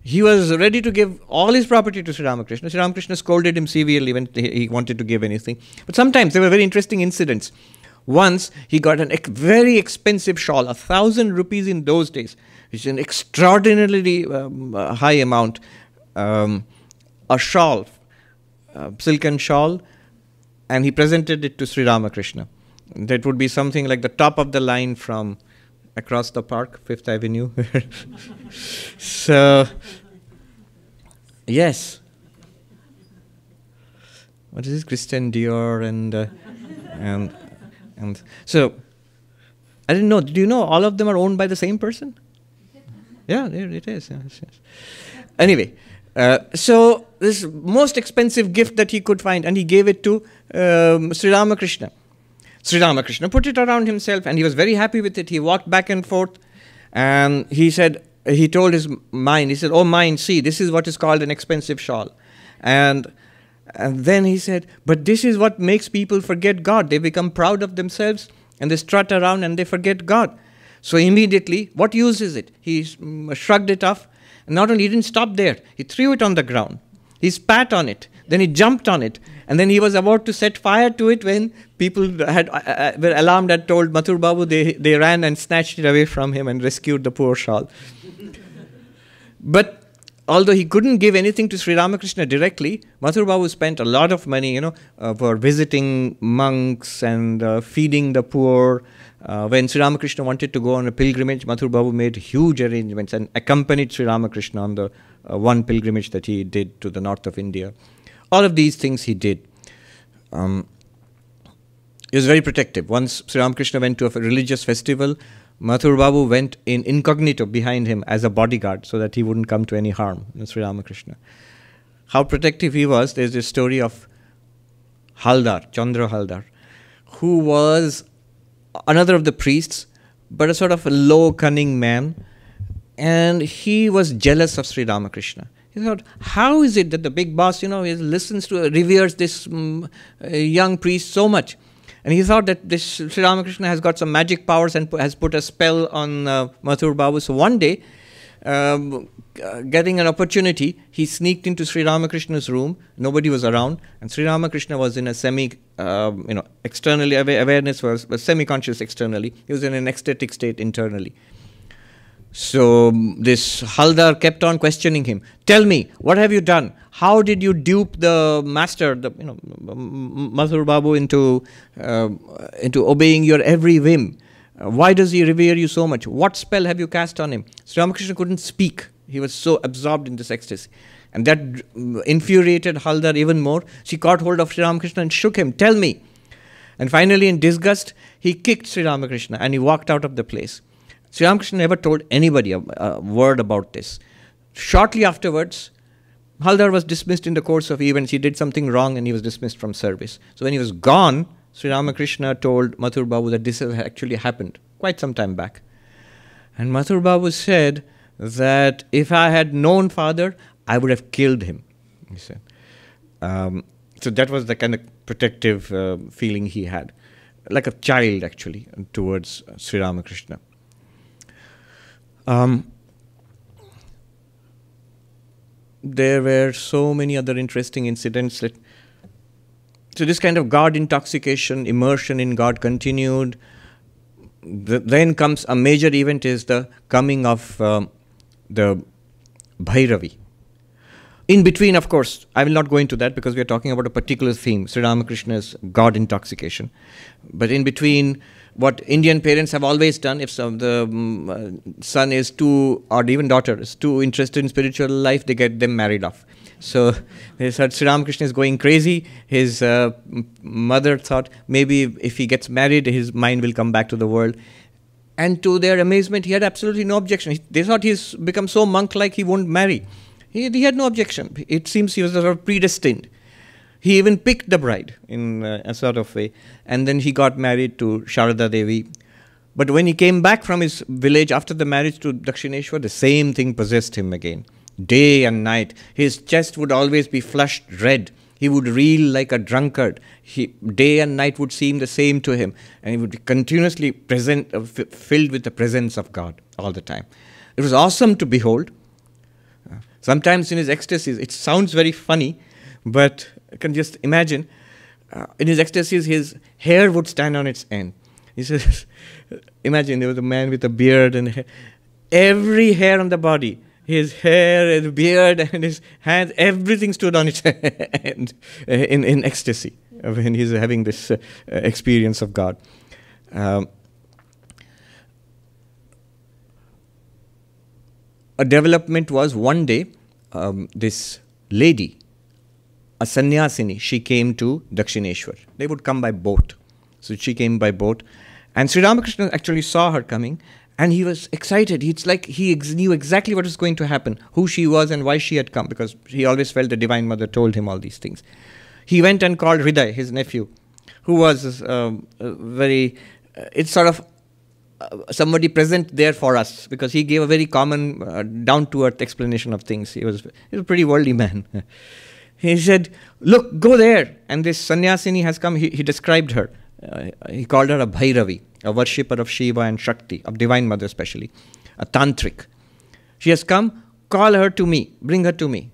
He was ready to give all his property to Sri Ramakrishna. Sri Ramakrishna scolded him severely when he wanted to give anything. But sometimes there were very interesting incidents. Once, he got a very expensive shawl, 1,000 rupees in those days, which is an extraordinarily high amount. A shawl, a silken shawl, and he presented it to Sri Ramakrishna. That would be something like the top of the line from across the park, 5th Avenue. So, yes. What is this? Christian Dior and so, I didn't know. Do you know all of them are owned by the same person? Yeah, it is. Yes, yes. Anyway. So this most expensive gift that he could find, and he gave it to Sri Ramakrishna. Sri Ramakrishna put it around himself, and he was very happy with it. He walked back and forth, and he said, he told his mind, he said, oh mind, see, this is what is called an expensive shawl. And then he said, but this is what makes people forget God. They become proud of themselves, and they strut around, and they forget God. So immediately, what use is it? He shrugged it off. Not only, he didn't stop there, he threw it on the ground. He spat on it, then he jumped on it, and then he was about to set fire to it when people had, were alarmed and told Mathur Babu. They ran and snatched it away from him and rescued the poor shawl. But although he couldn't give anything to Sri Ramakrishna directly, Mathur Babu spent a lot of money, you know, for visiting monks and feeding the poor. When Sri Ramakrishna wanted to go on a pilgrimage, Mathur Babu made huge arrangements and accompanied Sri Ramakrishna on the one pilgrimage that he did to the north of India. All of these things he did. He was very protective. Once Sri Ramakrishna went to a religious festival, Mathur Babu went in incognito behind him as a bodyguard so that he wouldn't come to any harm in Sri Ramakrishna. How protective he was, there's this story of Haldar, Chandra Haldar, who was another of the priests, but a sort of a low, cunning man. And he was jealous of Sri Ramakrishna. He thought, how is it that the big boss, you know, he listens to, reveres this young priest so much? And he thought that this Sri Ramakrishna has got some magic powers and has put a spell on Mathur Babu. So one day, getting an opportunity, he sneaked into Sri Ramakrishna's room. Nobody was around, and Sri Ramakrishna was in a semi-conscious externally. He was in an ecstatic state internally. So this Haldar kept on questioning him. Tell me, what have you done? How did you dupe the master, Mathur Babu, into obeying your every whim? Why does he revere you so much? What spell have you cast on him? Sri Ramakrishna couldn't speak. He was so absorbed in this ecstasy. And that infuriated Haldar even more. She caught hold of Sri Ramakrishna and shook him. Tell me. And finally, in disgust, he kicked Sri Ramakrishna and he walked out of the place. Sri Ramakrishna never told anybody a word about this. Shortly afterwards, Haldar was dismissed in the course of events. He did something wrong and he was dismissed from service. So when he was gone, Sri Ramakrishna told Mathur Babu that this has actually happened quite some time back. And Mathur Babu said that if I had known father, I would have killed him, he said. So that was the kind of protective feeling he had, like a child actually, towards Sri Ramakrishna. There were so many other interesting incidents that So this kind of God intoxication, immersion in God continued. Then comes a major event, is the coming of the Bhairavi. In between, of course, I will not go into that because we are talking about a particular theme, Sri Ramakrishna's God intoxication. But in between, what Indian parents have always done, if the son is too, or even daughter, is too interested in spiritual life, they get them married off. So they said Sri Ramakrishna is going crazy. His mother thought maybe if he gets married, his mind will come back to the world. And to their amazement, he had absolutely no objection. They thought he's become so monk-like he won't marry. He had no objection. It seems he was sort of predestined. He even picked the bride in a sort of way. And then he got married to Sharada Devi. But when he came back from his village after the marriage to Dakshineshwar, the same thing possessed him again. Day and night. His chest would always be flushed red. He would reel like a drunkard. Day and night would seem the same to him. And he would be continuously present, filled with the presence of God all the time. It was awesome to behold. Sometimes in his ecstasies, it sounds very funny, but I can just imagine, in his ecstasies, his hair would stand on its end. He says, imagine there was a man with a beard and hair. Every hair on the body, his hair and beard and his hands, everything stood on its end in ecstasy when he's having this experience of God. A development was one day, this lady, a sannyasini, she came to Dakshineshwar. They would come by boat. So she came by boat. And Sri Ramakrishna actually saw her coming. And he was excited. It's like he knew exactly what was going to happen, who she was and why she had come, because he always felt the Divine Mother told him all these things. He went and called Hriday, his nephew, who was it's sort of somebody present there for us, because he gave a very common, down-to-earth explanation of things. He was a pretty worldly man. He said, look, go there. And this sannyasini has come. He described her. He called her a Bhairavi, a worshipper of Shiva and Shakti, of Divine Mother especially, a tantric. She has come, call her to me, bring her to me.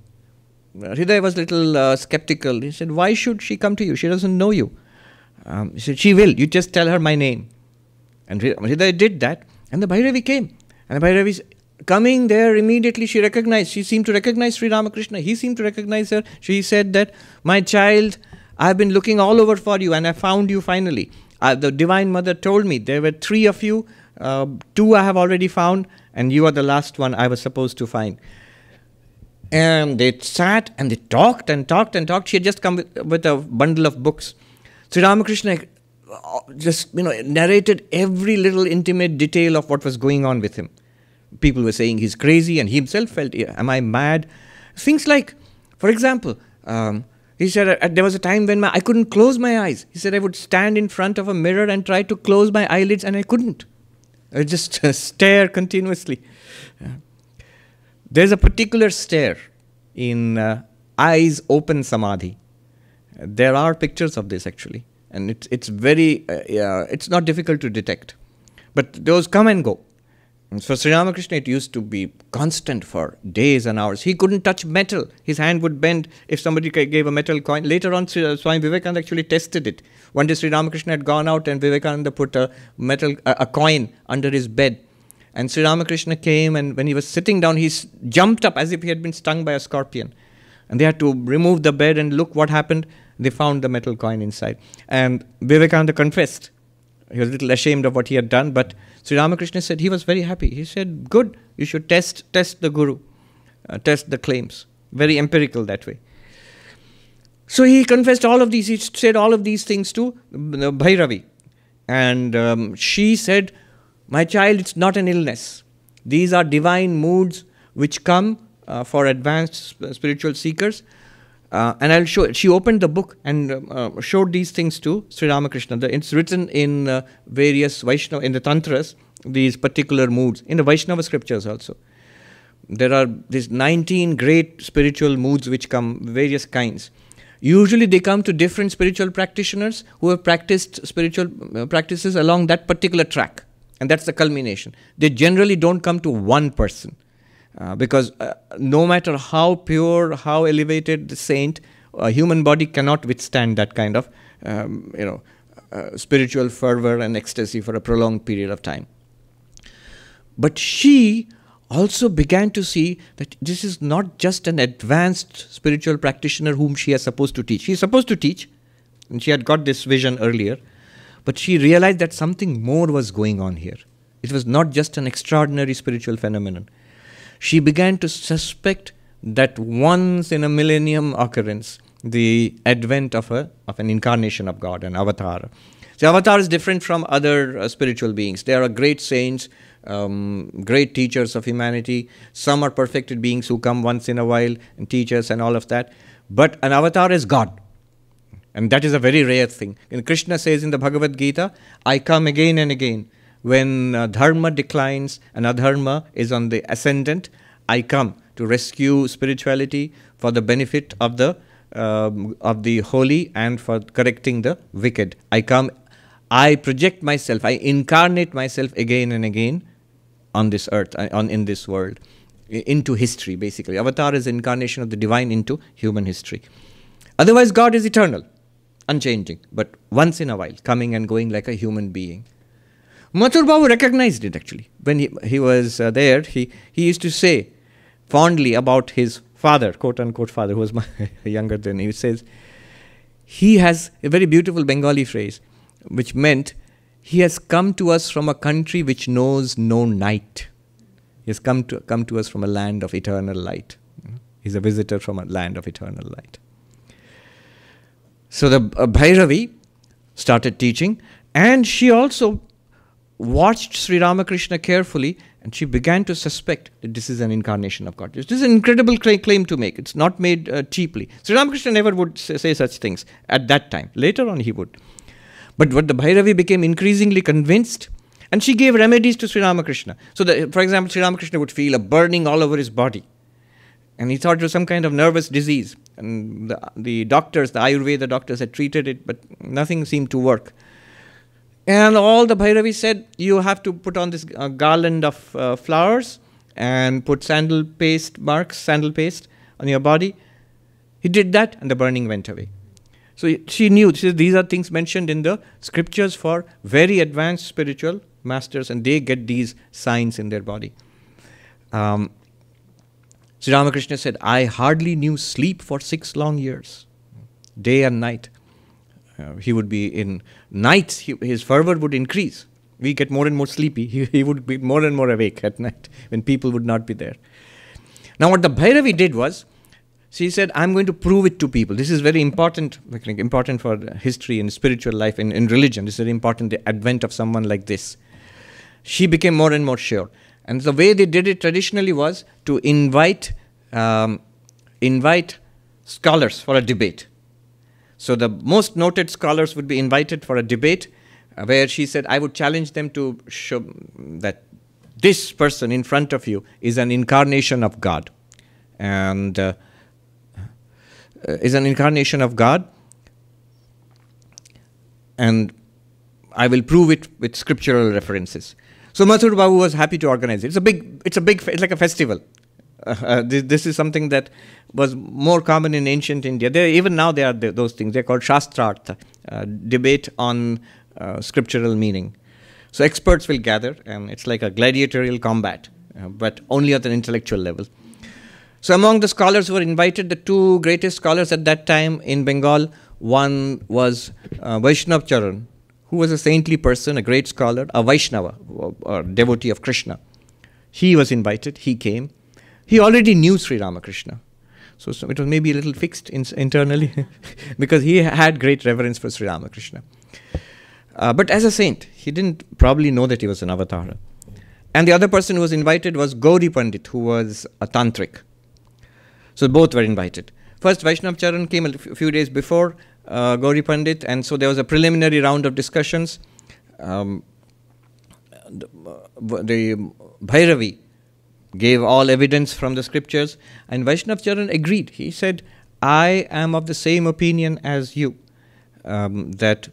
Hriday was a little skeptical. He said, why should she come to you? She doesn't know you. He said, she will. You just tell her my name. And Hriday did that, and the Bhairavi came. And the Bhairavi's coming there immediately, she seemed to recognize Sri Ramakrishna. He seemed to recognize her. She said that, my child, I've been looking all over for you, and I found you finally. The Divine Mother told me there were 3 of you, 2 I have already found, and you are the last one I was supposed to find. And they sat and they talked and talked and talked. She had just come with a bundle of books. Sri Ramakrishna just, narrated every little intimate detail of what was going on with him. People were saying he's crazy, and he himself felt, am I mad? Things like, for example, he said, there was a time when I couldn't close my eyes. He said, I would stand in front of a mirror and try to close my eyelids, and I couldn't. I would just stare continuously. There's a particular stare in eyes open samadhi. There are pictures of this, actually. And it's very, it's not difficult to detect. But those come and go. And for Sri Ramakrishna, it used to be constant for days and hours. He couldn't touch metal. His hand would bend if somebody gave a metal coin. Later on, Swami Vivekananda actually tested it. One day, Sri Ramakrishna had gone out and Vivekananda put a coin under his bed. And Sri Ramakrishna came, and when he was sitting down, he jumped up as if he had been stung by a scorpion. And they had to remove the bed and look what happened. They found the metal coin inside. And Vivekananda confessed. He was a little ashamed of what he had done, but Sri Ramakrishna said he was very happy. He said, good, you should test the Guru, test the claims. Very empirical that way. So he confessed all of these, he said all of these things to Bhairavi. And she said, my child, it's not an illness. These are divine moods which come for advanced spiritual seekers. And I'll show it. She opened the book and showed these things to Sri Ramakrishna. It's written in various Vaishnava, in the Tantras, these particular moods, in the Vaishnava scriptures also. There are these 19 great spiritual moods which come, various kinds. Usually they come to different spiritual practitioners who have practiced spiritual practices along that particular track. And that's the culmination. They generally don't come to one person. Because no matter how pure, how elevated the saint a human body cannot withstand that kind of spiritual fervor and ecstasy for a prolonged period of time. But she also began to see that this is not just an advanced spiritual practitioner whom she is supposed to teach. She is supposed to teach, and she had got this vision earlier, but she realized that something more was going on here. It was not just an extraordinary spiritual phenomenon. She began to suspect that once in a millennium occurrence, the advent of an incarnation of God, an avatar. The avatar is different from other spiritual beings. There are great saints, great teachers of humanity. Some are perfected beings who come once in a while and teach us and all of that. But an avatar is God. And that is a very rare thing. And Krishna says in the Bhagavad Gita, I come again and again. When dharma declines and adharma is on the ascendant, I come to rescue spirituality for the benefit of the holy and for correcting the wicked. I come, I project myself, I incarnate myself again and again on this earth, in this world, into history basically. Avatar is incarnation of the divine into human history. Otherwise, God is eternal, unchanging, but once in a while, coming and going like a human being. Mathur Babu recognized it actually. When he was there, he used to say fondly about his father, quote-unquote father, who was younger than he says, he has a very beautiful Bengali phrase, which meant, he has come to us from a country which knows no night. He has come to us from a land of eternal light. He's a visitor from a land of eternal light. So the Bhairavi started teaching, and she also watched Sri Ramakrishna carefully, and she began to suspect that this is an incarnation of God. This is an incredible claim to make. It's not made cheaply. Sri Ramakrishna never would say such things at that time. Later on he would. But what the Bhairavi became increasingly convinced, and she gave remedies to Sri Ramakrishna. So, for example, Sri Ramakrishna would feel a burning all over his body. And he thought it was some kind of nervous disease. And the doctors, the Ayurveda doctors had treated it, but nothing seemed to work. And all the Bhairavi said, you have to put on this garland of flowers and put sandal paste marks, sandal paste on your body. He did that and the burning went away. So she knew, she said, these are things mentioned in the scriptures for very advanced spiritual masters, and they get these signs in their body. Sri Ramakrishna said, I hardly knew sleep for 6 long years, day and night. He would be in nights, his fervor would increase. We get more and more sleepy. He would be more and more awake at night when people would not be there. Now what the Bhairavi did was, she said, I'm going to prove it to people. This is very important for history and spiritual life and in religion. This is very important, the advent of someone like this. She became more and more sure. And the way they did it traditionally was to invite scholars for a debate. So the most noted scholars would be invited for a debate where she said, I would challenge them to show that this person in front of you is an incarnation of God. And is an incarnation of God. And I will prove it with scriptural references. So Mathur Babu was happy to organize it. It's like a festival. This is something that was more common in ancient India. Even now there are those things. They're called Shastrartha, debate on scriptural meaning. So experts will gather, and it's like a gladiatorial combat, but only at an intellectual level. So among the scholars who were invited, the 2 greatest scholars at that time in Bengal, one was Vaishnav Charan, who was a saintly person, a great scholar, a Vaishnava, or devotee of Krishna. He was invited, he came. He already knew Sri Ramakrishna. So it was maybe a little fixed internally because he had great reverence for Sri Ramakrishna. But as a saint, he didn't probably know that he was an avatara. And the other person who was invited was Gauri Pandit, who was a tantric. So both were invited. First, Vaishnav Charan came a few days before Gauri Pandit, and so there was a preliminary round of discussions. The Bhairavi gave all evidence from the scriptures, and Vaishnav Charan agreed. He said, I am of the same opinion as you, that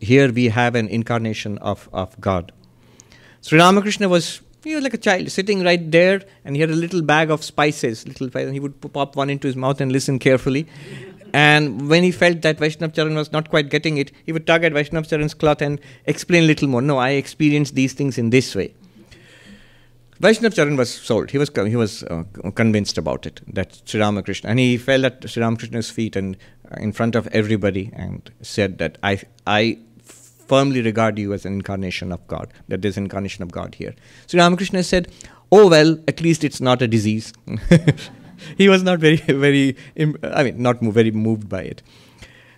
here we have an incarnation of God. Sri Ramakrishna was He was like a child sitting right there, and he had a little bag of spices, and he would pop one into his mouth and listen carefully. And when he felt that Vaishnav Charan was not quite getting it, he would tug at Vaishnav Charan's cloth and explain a little more. No, I experienced these things in this way. Vaishnav Charan was sold. He was convinced about it, that Sri Ramakrishna. And he fell at Sri Ramakrishna's feet and in front of everybody and said that I firmly regard you as an incarnation of God, that there's an incarnation of God here. Sri Ramakrishna said, oh, well, at least it's not a disease. He was not very moved by it.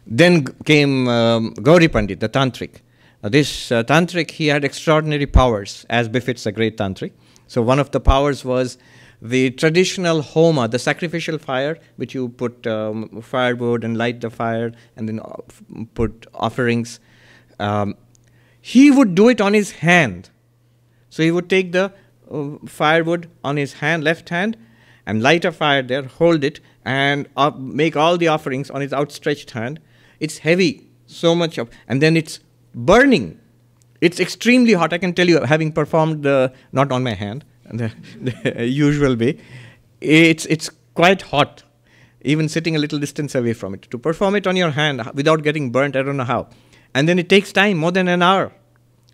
Then came Gauri Pandit, the Tantric. This Tantric, he had extraordinary powers, as befits a great Tantric. So one of the powers was the traditional homa, the sacrificial fire, which you put firewood and light the fire and then put offerings. He would do it on his hand. So he would take the firewood on his hand, left hand, and light a fire there, hold it, and make all the offerings on his outstretched hand. It's heavy, so much of, and then it's burning. It's extremely hot. I can tell you, having performed the, not on my hand, the usual way, it's quite hot, even sitting a little distance away from it. To perform it on your hand without getting burnt, I don't know how. And then it takes time, more than an hour,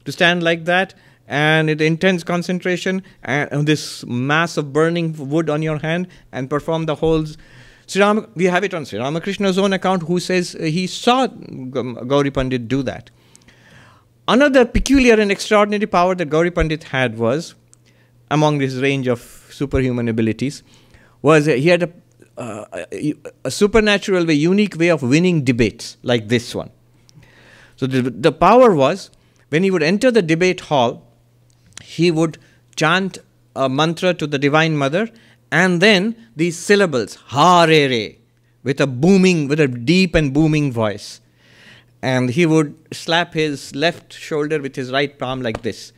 to stand like that, and it intense concentration, and this mass of burning wood on your hand, and perform the whole. We have it on Sri Ramakrishna's own account, who says he saw Gauri Pandit do that. Another peculiar and extraordinary power that Gauri Pandit had was, among this range of superhuman abilities, was he had a supernatural way, unique way of winning debates like this one. So the power was, when he would enter the debate hall, he would chant a mantra to the Divine Mother, and then these syllables, ha-re-re, with a deep and booming voice. And he would slap his left shoulder with his right palm like this.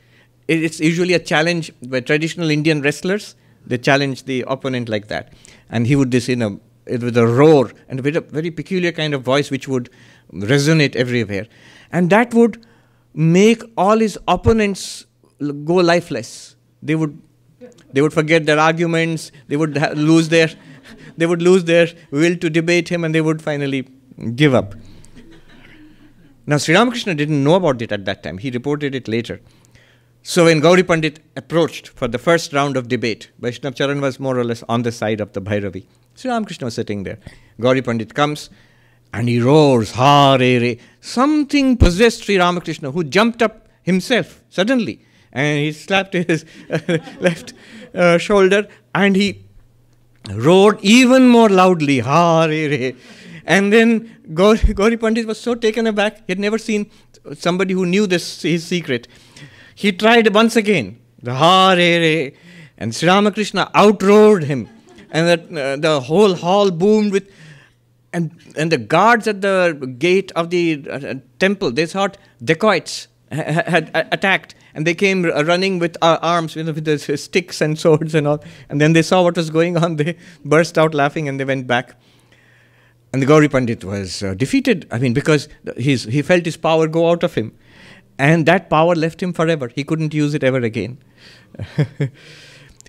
It's usually a challenge by traditional Indian wrestlers. They challenge the opponent like that. And he would do this with a roar and with a very peculiar kind of voice which would resonate everywhere. And that would make all his opponents go lifeless. They would forget their arguments. They would lose their will to debate him, and they would finally give up. Now, Sri Ramakrishna didn't know about it at that time. He reported it later. So when Gauri Pandit approached for the first round of debate, Vaishnav Charan was more or less on the side of the Bhairavi. Sri Ramakrishna was sitting there. Gauri Pandit comes and he roars, ha, re, re. Something possessed Sri Ramakrishna, who jumped up himself suddenly, and he slapped his left shoulder, and he roared even more loudly, ha, re, re. And then Gauri Pandit was so taken aback, he had never seen somebody who knew this, his secret. He tried once again, the ha-re-re, and Sri Ramakrishna outroared him. And the whole hall boomed with, and the guards at the gate of the temple, they thought dacoits had attacked. And they came running with arms, with the sticks and swords and all. And then they saw what was going on. They burst out laughing and they went back. And the Gauri Pandit was defeated, because he felt his power go out of him. And that power left him forever. He couldn't use it ever again.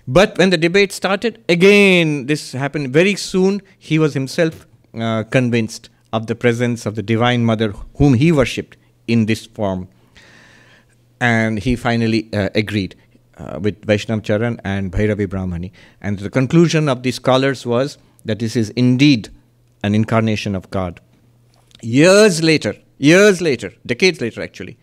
But when the debate started, again, this happened very soon. He was himself convinced of the presence of the Divine Mother, whom he worshipped in this form. And he finally agreed with Vaishnav Charan and Bhairavi Brahmani. And the conclusion of the scholars was that this is indeed an incarnation of God. Decades later actually,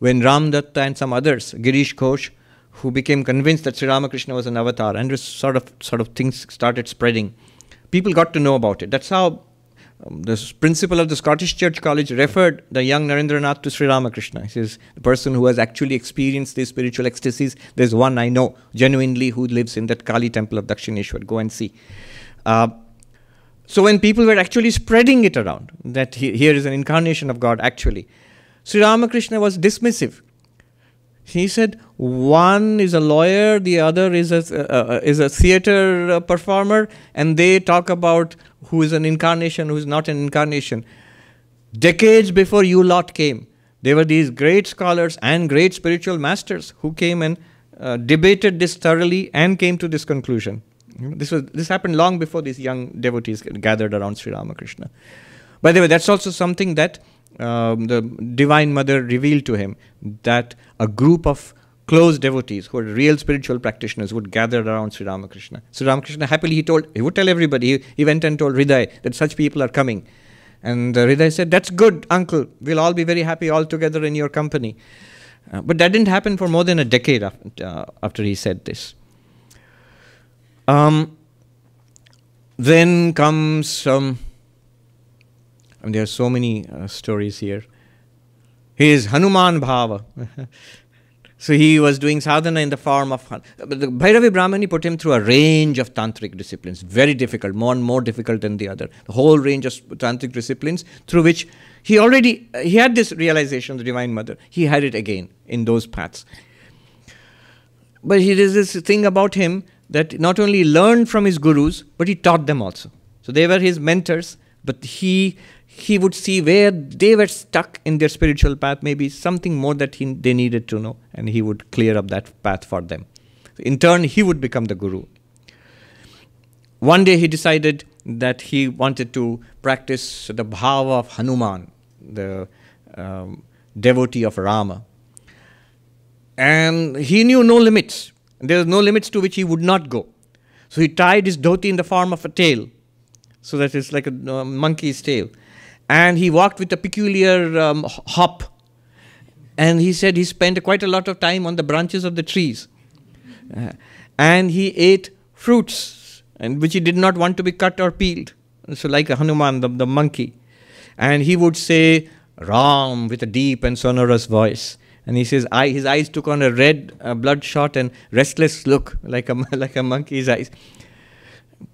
when Ram Datta and some others, Girish Ghosh, who became convinced that Sri Ramakrishna was an avatar, and sort of things started spreading, people got to know about it. That's how the principal of the Scottish Church College referred the young Narendranath to Sri Ramakrishna. He says, the person who has actually experienced these spiritual ecstasies, there's one I know genuinely who lives in that Kali temple of Dakshineshwar. Go and see. So when people were actually spreading it around, that here is an incarnation of God actually, Sri Ramakrishna was dismissive. He said, one is a lawyer, the other is a theater performer, and they talk about who is an incarnation, who is not an incarnation. Decades before you lot came, there were these great scholars and great spiritual masters who came and debated this thoroughly and came to this conclusion. This happened long before these young devotees gathered around Sri Ramakrishna. By the way, that's also something that the Divine Mother revealed to him, that a group of close devotees who are real spiritual practitioners would gather around Sri Ramakrishna. Sri Ramakrishna happily, he would tell everybody. He went and told Hriday that such people are coming. And Hriday said, "That's good, uncle. We'll all be very happy all together in your company." But that didn't happen for more than a decade after he said this. Then comes, there are so many stories here. His Hanuman Bhava. So he was doing sadhana in the form of... The Bhairavi Brahmani put him through a range of tantric disciplines. Very difficult, more and more difficult than the other. The whole range of tantric disciplines through which he had this realization, the Divine Mother. He had it again in those paths. But there is this thing about him that not only learned from his gurus, but he taught them also. So they were his mentors, but he would see where they were stuck in their spiritual path, maybe something more that they needed to know, and he would clear up that path for them. In turn, he would become the guru. One day he decided that he wanted to practice the bhava of Hanuman, the devotee of Rama. And he knew no limits. There were no limits to which he would not go. So he tied his dhoti in the form of a tail, so that it's like a monkey's tail. And he walked with a peculiar hop. And he said he spent quite a lot of time on the branches of the trees. And he ate fruits, which he did not want to be cut or peeled. So like a Hanuman, the monkey. And he would say, "Ram," with a deep and sonorous voice. And he says, his eyes took on a red, bloodshot and restless look, like a monkey's eyes.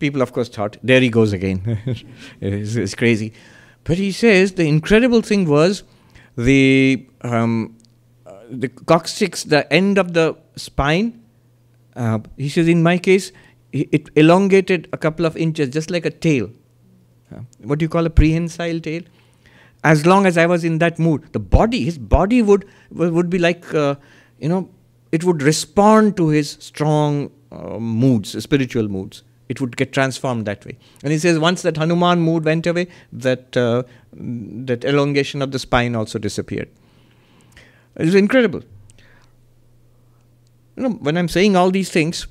People, of course, thought, there he goes again. It's crazy. But he says the incredible thing was the coccyx, the end of the spine. He says in my case, it elongated a couple of inches, just like a tail. What do you call a prehensile tail? As long as I was in that mood, the body, his body would be like it would respond to his strong moods, spiritual moods. It would get transformed that way. And he says once that Hanuman mood went away, that elongation of the spine also disappeared. It was incredible. When I'm saying all these things,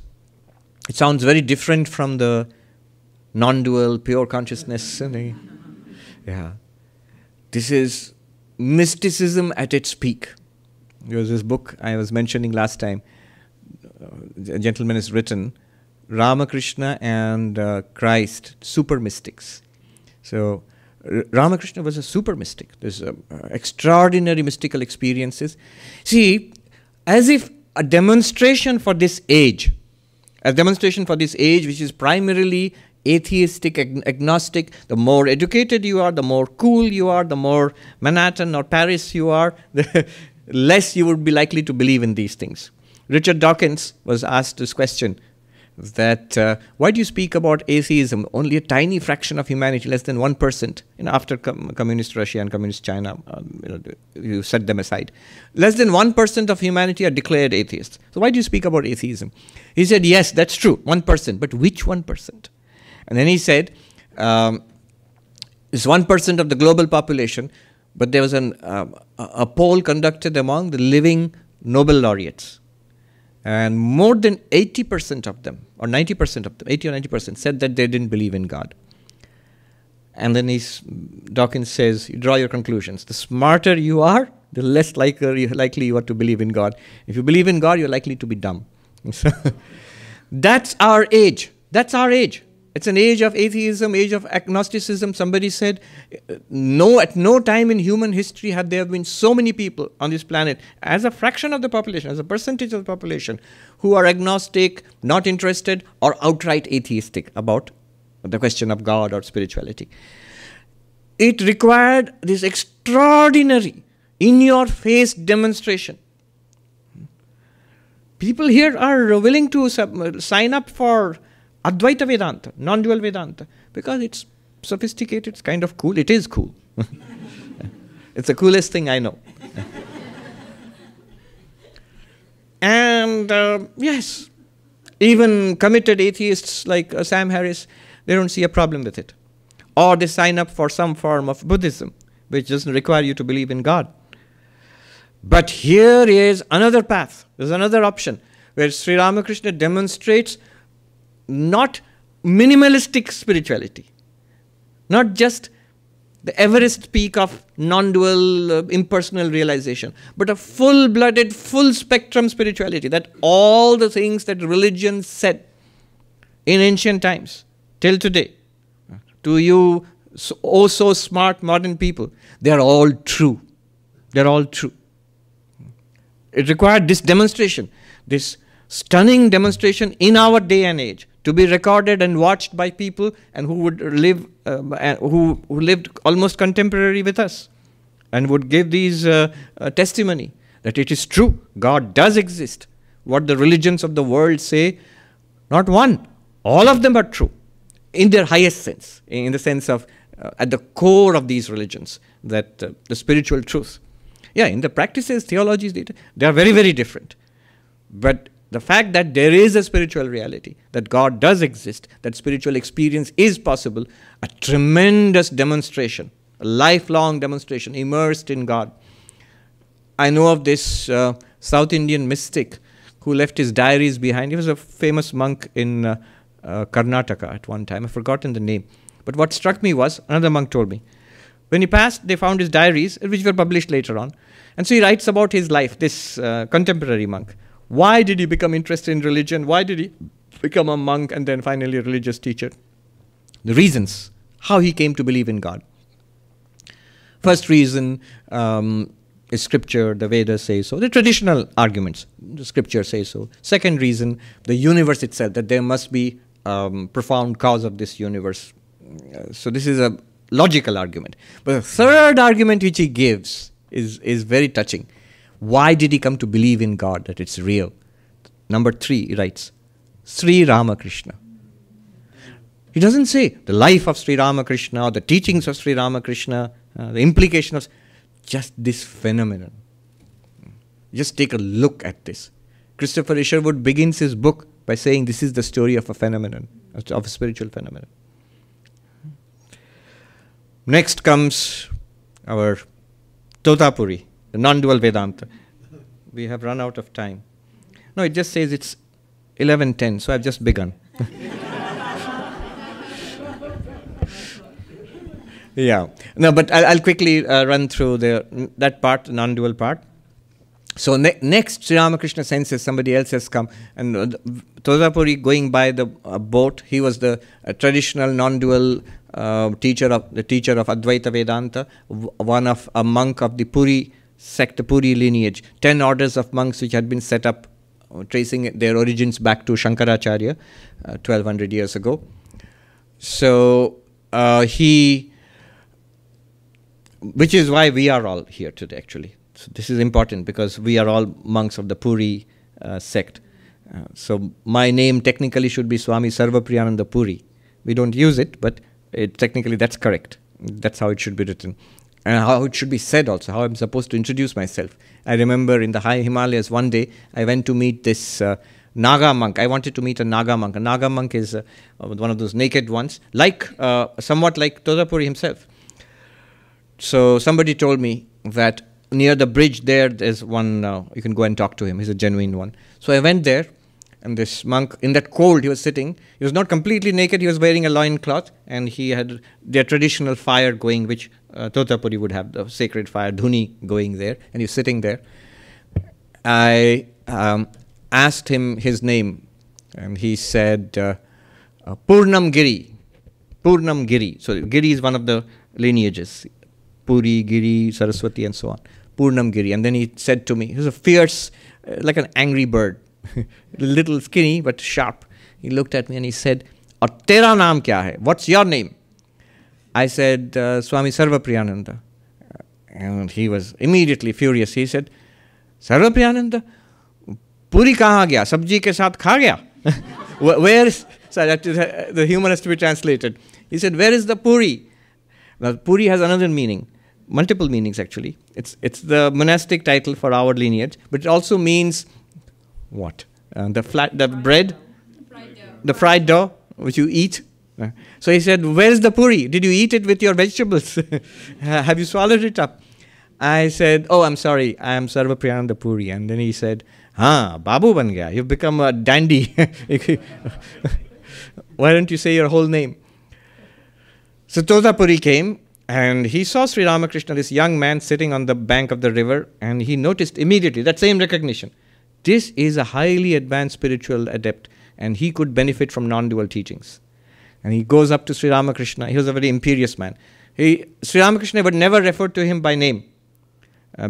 it sounds very different from the non-dual, pure consciousness. Yeah. This is mysticism at its peak. There was this book I was mentioning last time. A gentleman has written, Ramakrishna and Christ, super mystics. So Ramakrishna was a super mystic. There's extraordinary mystical experiences. See, as if a demonstration for this age, which is primarily atheistic, agnostic, the more educated you are, the more cool you are, the more Manhattan or Paris you are, the less you would be likely to believe in these things. Richard Dawkins was asked this question, that why do you speak about atheism? Only a tiny fraction of humanity, less than 1%, after communist Russia and communist China, you set them aside. Less than 1% of humanity are declared atheists. So why do you speak about atheism? He said, yes, that's true, 1%, but which 1%? And then he said, it's 1% of the global population, but there was a poll conducted among the living Nobel laureates. And more than 80% of them, or 90% of them, 80 or 90% said that they didn't believe in God. And then Dawkins says, you draw your conclusions. The smarter you are, the less likely you are to believe in God. If you believe in God, you're likely to be dumb. So that's our age. That's our age. It's an age of atheism, age of agnosticism. Somebody said, no, at no time in human history have there been so many people on this planet, as a fraction of the population, as a percentage of the population, who are agnostic, not interested, or outright atheistic about the question of God or spirituality. It required this extraordinary, in-your-face demonstration. People here are willing to sign up for Advaita Vedanta, non-dual Vedanta, because it's sophisticated, it's kind of cool. It is cool. It's the coolest thing I know. And And yes, even committed atheists like Sam Harris, they don't see a problem with it. Or they sign up for some form of Buddhism, which doesn't require you to believe in God. But here is another path, there's another option, where Sri Ramakrishna demonstrates not minimalistic spirituality, not just the Everest peak of non-dual, impersonal realization, but a full-blooded, full-spectrum spirituality, that all the things that religion said in ancient times till today, to you, oh so smart modern people, they are all true. They're all true. It required this demonstration, this stunning demonstration in our day and age, to be recorded and watched by people and who would live, who lived almost contemporary with us, and would give these testimony that it is true, God does exist. What the religions of the world say, not one, all of them are true, in their highest sense, in the sense of at the core of these religions, that the spiritual truth. Yeah, in the practices, theologies, they are very, very different. But the fact that there is a spiritual reality, that God does exist, that spiritual experience is possible, a tremendous demonstration, a lifelong demonstration, immersed in God. I know of this South Indian mystic who left his diaries behind. He was a famous monk in Karnataka at one time. I've forgotten the name. But what struck me was, another monk told me, when he passed, they found his diaries, which were published later on. And so he writes about his life, this contemporary monk. Why did he become interested in religion? Why did he become a monk and then finally a religious teacher? The reasons, how he came to believe in God. First reason is scripture, the Vedas say so, the traditional arguments, the scripture says so. Second reason, the universe itself, that there must be profound cause of this universe. So this is a logical argument. But the third argument which he gives is very touching. Why did he come to believe in God, that it's real? Number three, he writes, Sri Ramakrishna. He doesn't say the life of Sri Ramakrishna or the teachings of Sri Ramakrishna, the implication of just this phenomenon. Just take a look at this. Christopher Isherwood begins his book by saying this is the story of a phenomenon, of a spiritual phenomenon. Next comes our Totapuri, the non-dual Vedanta. We have run out of time. No, it just says it's 11:10, so I've just begun. Yeah. No, but I'll quickly run through that part, the non-dual part. So next, Sri Ramakrishna senses somebody else has come, and Totapuri, going by the boat, he was the traditional non-dual teacher of Advaita Vedanta, one of a monk of the Puri sect, Puri lineage, 10 orders of monks which had been set up, tracing their origins back to Shankaracharya 1200 years ago. So which is why we are all here today, actually. So this is important because we are all monks of the Puri sect. So my name technically should be Swami Sarvapriyananda Puri. We don't use it, but technically that's correct. That's how it should be written. And how it should be said also, how I'm supposed to introduce myself. I remember in the high Himalayas one day, I went to meet this Naga monk. I wanted to meet a Naga monk. A Naga monk is one of those naked ones, like somewhat like Totapuri himself. So somebody told me that near the bridge there, there's one, you can go and talk to him. He's a genuine one. So I went there, and this monk, in that cold he was sitting, he was not completely naked, he was wearing a loincloth, and he had their traditional fire going, which Totapuri would have, the sacred fire, dhuni, going there, and he was sitting there. I asked him his name, and he said, Purnam Giri. Purnam Giri. So Giri is one of the lineages, Puri, Giri, Saraswati, and so on. Purnam Giri. And then he said to me, he was a fierce, like an angry bird, little skinny but sharp. He looked at me and he said, "Aur tera naam kya hai? What's your name?" I said, Swami Sarvapriyananda. And he was immediately furious. He said, "Sarvapriyananda? Puri kaha gaya? Sabji ke saath kha gaya?" Where is, sorry, the humor has to be translated. He said, "Where is the Puri?" Now, Puri has another meaning, multiple meanings actually. It's the monastic title for our lineage, but it also means what? the fried dough which you eat. So he said, where's the puri? Did you eat it with your vegetables? Have you swallowed it up? I said, oh, I'm sorry, I am Sarvapriyananda Puri. And then he said, ah, Babu ban gaya, you've become a dandy. Why don't you say your whole name? So Totapuri came and he saw Sri Ramakrishna, this young man sitting on the bank of the river, and he noticed immediately that same recognition. This is a highly advanced spiritual adept and he could benefit from non-dual teachings. And he goes up to Sri Ramakrishna. He was a very imperious man. Sri Ramakrishna would never refer to him by name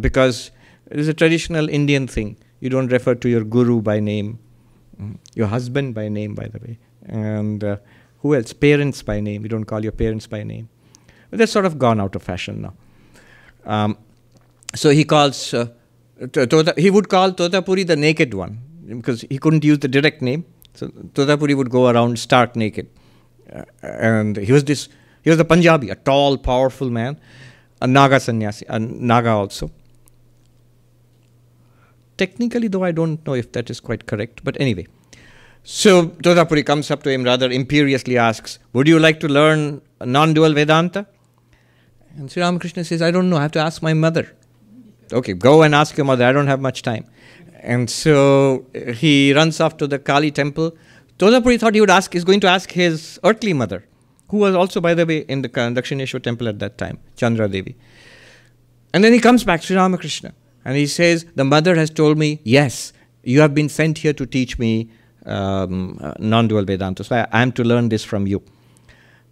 because it is a traditional Indian thing. You don't refer to your guru by name, your husband by name, by the way. And who else? Parents by name. You don't call your parents by name. But that's sort of gone out of fashion now. So he calls, he would call Totapuri the naked one because he couldn't use the direct name. So Totapuri would go around stark naked. And he was the Punjabi, a tall, powerful man, a Naga sannyasi, a Naga also. Technically, though, I don't know if that is quite correct, but anyway. So Totapuri comes up to him, rather imperiously asks, would you like to learn non-dual Vedanta? And Sri Ramakrishna says, I don't know, I have to ask my mother. Okay, go and ask your mother, I don't have much time. And so he runs off to the Kali temple. Totapuri thought he would ask, is going to ask his earthly mother, who was also, by the way, in the Dakshineshwar temple at that time, Chandra Devi. And then he comes back, Sri Ramakrishna, and he says, the mother has told me, yes, you have been sent here to teach me non-dual Vedanta, so I am to learn this from you.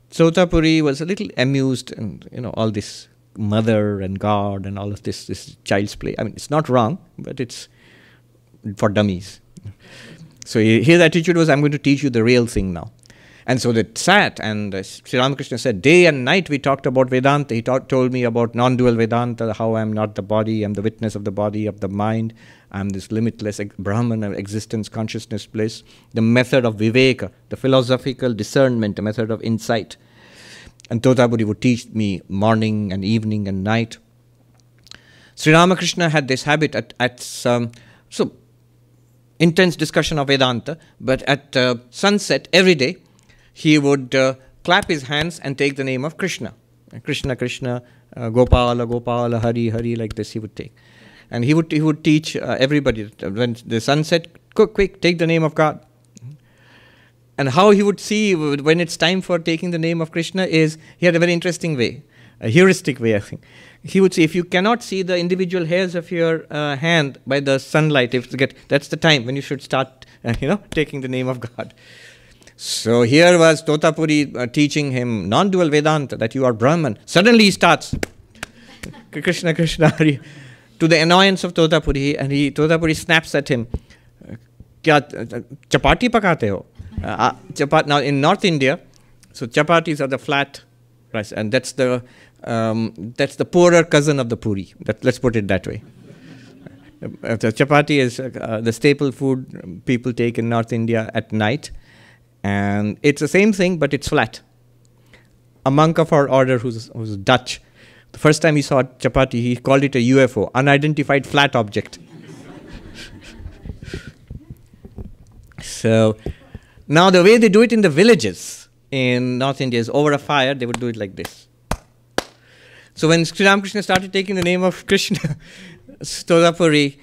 Totapuri was a little amused, and you know, all this mother and God and all of this, this child's play. I mean, it's not wrong, but it's for dummies. So his attitude was, I'm going to teach you the real thing now. And so they sat, and Sri Ramakrishna said, day and night we talked about Vedanta. He told me about non-dual Vedanta, how I'm not the body, I'm the witness of the body, of the mind. I'm this limitless Brahman of existence, consciousness, bliss. The method of Viveka, the philosophical discernment, the method of insight. And Totapuri would teach me morning and evening and night. Sri Ramakrishna had this habit at some... So, intense discussion of Vedanta, but at sunset every day, he would clap his hands and take the name of Krishna. Krishna, Krishna, Gopala, Gopala, Hari, Hari, like this he would take. And he would teach everybody, that when the sunset, quick, take the name of God. And how he would see when it's time for taking the name of Krishna is, he had a very interesting way, a heuristic way, I think. He would say, if you cannot see the individual hairs of your hand by the sunlight, if you get, that's the time when you should start, you know, taking the name of God. So here was Totapuri teaching him non-dual Vedanta, that you are Brahman. Suddenly he starts, Krishna, Krishna, Hari, to the annoyance of Totapuri, and Totapuri snaps at him, Kya chapati pakate ho? Now in North India, so chapatis are the flat rice, and that's the poorer cousin of the puri. Let's put it that way. The chapati is the staple food people take in North India at night. And it's the same thing, but it's flat. A monk of our order who's Dutch, the first time he saw chapati, he called it a UFO, unidentified flat object. So now the way they do it in the villages in North India is over a fire, they would do it like this. So when Sri Ramakrishna started taking the name of Krishna, Totapuri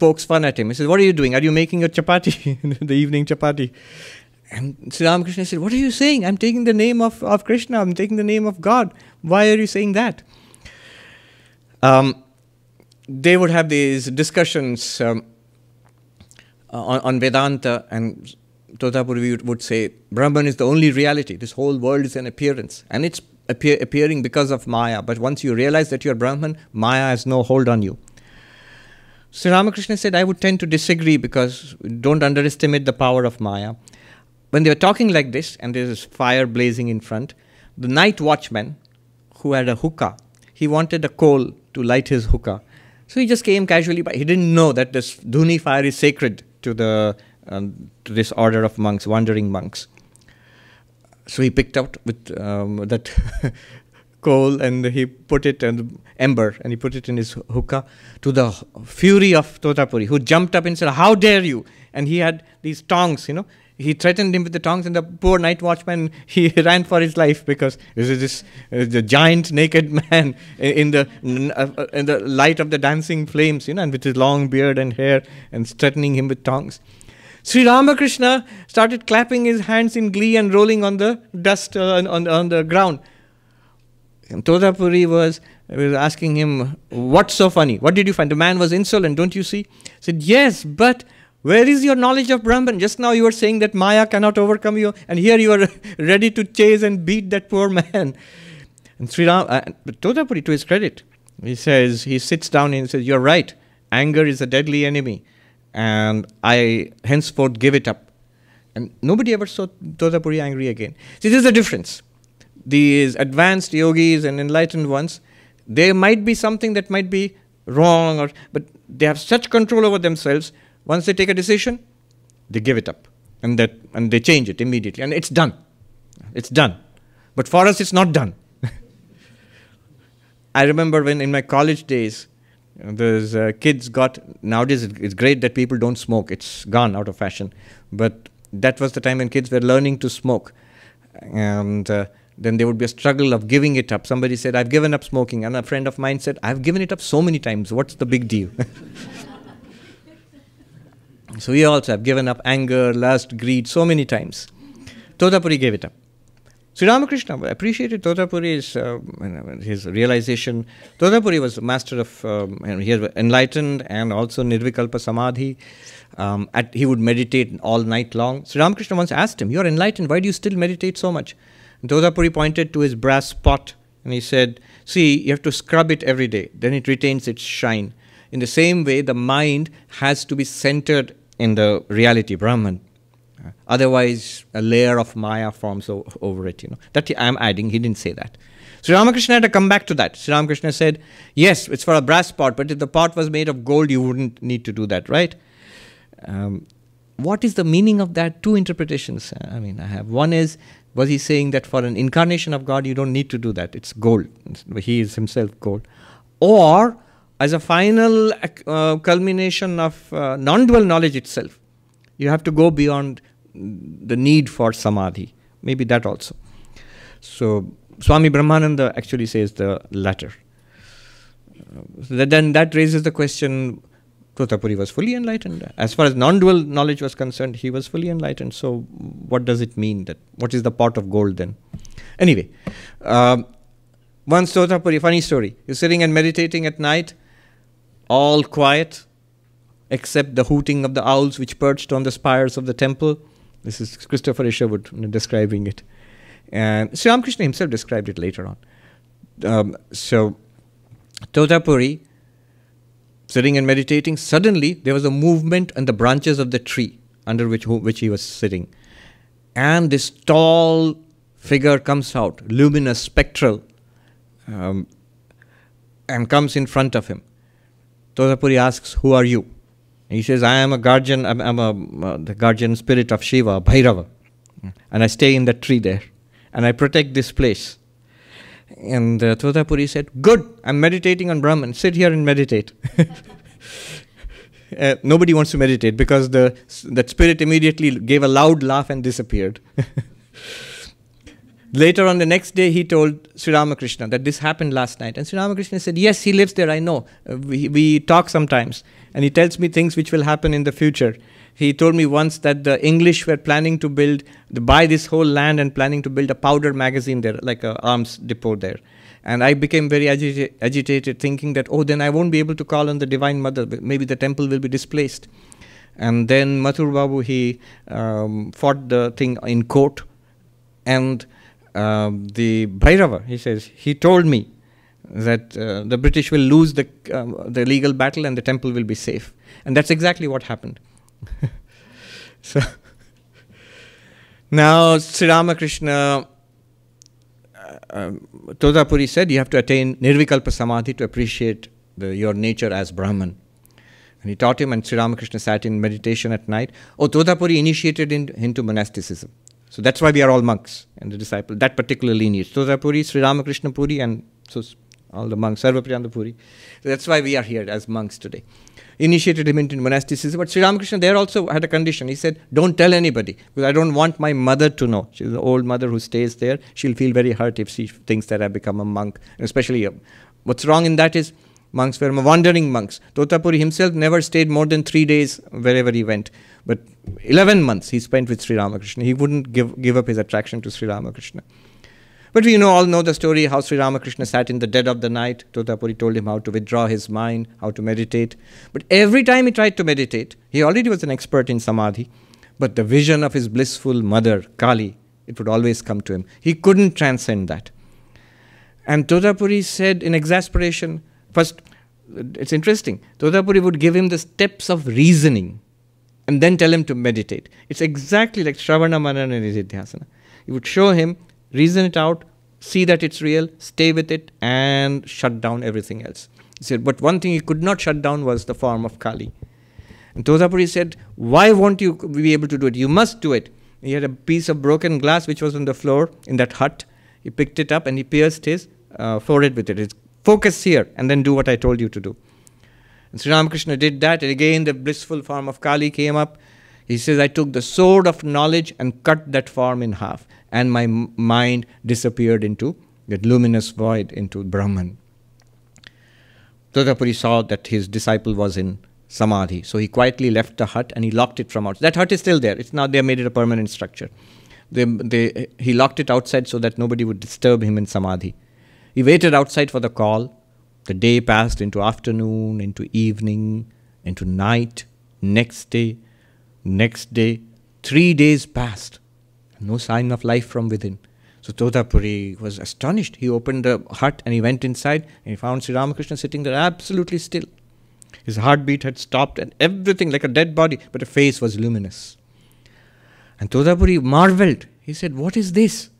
pokes fun at him. He says, what are you doing? Are you making your chapati, the evening chapati? And Sri Ramakrishna said, what are you saying? I'm taking the name of Krishna. I'm taking the name of God. Why are you saying that? They would have these discussions on Vedanta, and Totapuri would say, Brahman is the only reality. This whole world is an appearance. And it's appearing because of Maya, but once you realize that you are Brahman, Maya has no hold on you. Sri Ramakrishna said, I would tend to disagree because don't underestimate the power of Maya. When they were talking like this, and there is fire blazing in front, the night watchman who had a hookah, he wanted a coal to light his hookah. So he just came casually by. He didn't know that this dhuni fire is sacred to this order of monks, wandering monks. So he picked out with that coal and he put it in ember and he put it in his hookah, to the fury of Totapuri, who jumped up and said, how dare you? and he had these tongs, you know. He threatened him with the tongs, and the poor night watchman, he ran for his life, because this is this the giant naked man in the light of the dancing flames, you know, and with his long beard and hair, and threatening him with tongs. Sri Ramakrishna started clapping his hands in glee and rolling on the dust on the ground. And Totapuri was asking him, "What's so funny? What did you find?" The man was insolent, don't you see? He said, "Yes, but where is your knowledge of Brahman? Just now you were saying that Maya cannot overcome you, and here you are ready to chase and beat that poor man." And Totapuri, to his credit, he says, he sits down and says, "You're right. Anger is a deadly enemy, and I henceforth give it up." And nobody ever saw Totapuri angry again. See, this is the difference. These advanced yogis and enlightened ones, they might be something that might be wrong, or, but they have such control over themselves. Once they take a decision, they give it up, and they change it immediately, and it's done. It's done. But for us, it's not done. I remember when in my college days, those kids got, nowadays it's great that people don't smoke. It's gone out of fashion. But that was the time when kids were learning to smoke. And then there would be a struggle of giving it up. Somebody said, "I've given up smoking." And a friend of mine said, "I've given it up so many times. What's the big deal?" So we also have given up anger, lust, greed so many times. Totapuri gave it up. Sri Ramakrishna appreciated Totapuri's his realization. Totapuri was a master of, he was enlightened and also Nirvikalpa Samadhi. He would meditate all night long. Sri Ramakrishna once asked him, "You're enlightened, why do you still meditate so much?" And Totapuri pointed to his brass pot and he said, "See, you have to scrub it every day, then it retains its shine." In the same way, the mind has to be centered in the reality, Brahman. Otherwise, a layer of Maya forms over it, you know. That I'm adding, he didn't say that. Sri Ramakrishna had to come back to that. Sri Ramakrishna said, "Yes, it's for a brass pot, but if the pot was made of gold, you wouldn't need to do that, right?" What is the meaning of that? Two interpretations, I mean, I have. One is, was he saying that for an incarnation of God, you don't need to do that? It's gold. He is himself gold. Or, as a final culmination of non-dual knowledge itself, you have to go beyond the need for samadhi. Maybe that also. So, Swami Brahmananda actually says the latter. Then that raises the question, Totapuri was fully enlightened. As far as non-dual knowledge was concerned, he was fully enlightened. So, what does it mean? That what is the pot of gold then? Anyway, once Totapuri, funny story, you're sitting and meditating at night, all quiet, except the hooting of the owls which perched on the spires of the temple. This is Christopher Isherwood describing it. And Sri Ramakrishna himself described it later on. So, Totapuri, sitting and meditating, suddenly there was a movement in the branches of the tree under which he was sitting. And this tall figure comes out, luminous, spectral, and comes in front of him. Totapuri asks, "Who are you?" He says, "I am a guardian, the guardian spirit of Shiva, Bhairava. And I stay in that tree there. And I protect this place." And Totapuri said, "Good, I'm meditating on Brahman. Sit here and meditate." Nobody wants to meditate because that spirit immediately gave a loud laugh and disappeared. Later on the next day, he told Sri Ramakrishna that this happened last night. And Sri Ramakrishna said, "Yes, he lives there, I know. We talk sometimes. And he tells me things which will happen in the future. He told me once that the English were planning to buy this whole land and planning to build a powder magazine there, like an arms depot there. And I became very agitated, thinking that, oh, then I won't be able to call on the Divine Mother. Maybe the temple will be displaced." And then Mathur Babu, he fought the thing in court. And the Bhairava, he says, he told me that the British will lose the legal battle and the temple will be safe. And that's exactly what happened. So now Sri Ramakrishna, Totapuri said, "You have to attain Nirvikalpa Samadhi to appreciate your nature as Brahman." And he taught him, and Sri Ramakrishna sat in meditation at night. Oh, Totapuri initiated into monasticism. So that's why we are all monks and the disciples, that particular lineage. Totapuri, Sri Ramakrishna Puri, and so all the monks, Sarvapriyananda Puri. So that's why we are here as monks today. initiated him into monasticism. But Sri Ramakrishna there also had a condition. He said, don't tell anybody, because I don't want my mother to know. She's the old mother who stays there. She'll feel very hurt if she thinks that I've become a monk, especially what's wrong in that is monks were wandering monks. Totapuri himself never stayed more than 3 days wherever he went. But 11 months he spent with Sri Ramakrishna. He wouldn't give up his attraction to Sri Ramakrishna. But we all know the story how Sri Ramakrishna sat in the dead of the night. Totapuri told him how to withdraw his mind, how to meditate. But every time he tried to meditate, he already was an expert in Samadhi. But the vision of his blissful mother, Kali, it would always come to him. He couldn't transcend that. And Totapuri said in exasperation, first, it's interesting, Totapuri would give him the steps of reasoning and then tell him to meditate. It's exactly like Shravana, Manana and Nididhyasana. He would show him, reason it out, see that it's real, stay with it, and shut down everything else. He said, but one thing he could not shut down was the form of Kali. And Totapuri said, why won't you be able to do it? You must do it. He had a piece of broken glass which was on the floor in that hut. He picked it up and he pierced his forehead with it. It's focus here and then do what I told you to do. And Sri Ramakrishna did that, and again the blissful form of Kali came up. He says, I took the sword of knowledge and cut that form in half, and my mind disappeared into that luminous void, into Brahman. Totapuri saw that his disciple was in Samadhi, so he quietly left the hut and he locked it from outside. That hut is still there. It's now they made it a permanent structure. He locked it outside so that nobody would disturb him in Samadhi. He waited outside for the call. The day passed into afternoon, into evening, into night, next day. 3 days passed. No sign of life from within. So Totapuri was astonished. He opened the hut and he went inside and he found Sri Ramakrishna sitting there absolutely still. His heartbeat had stopped and everything, like a dead body, but the face was luminous. And Totapuri marveled. He said, what is this?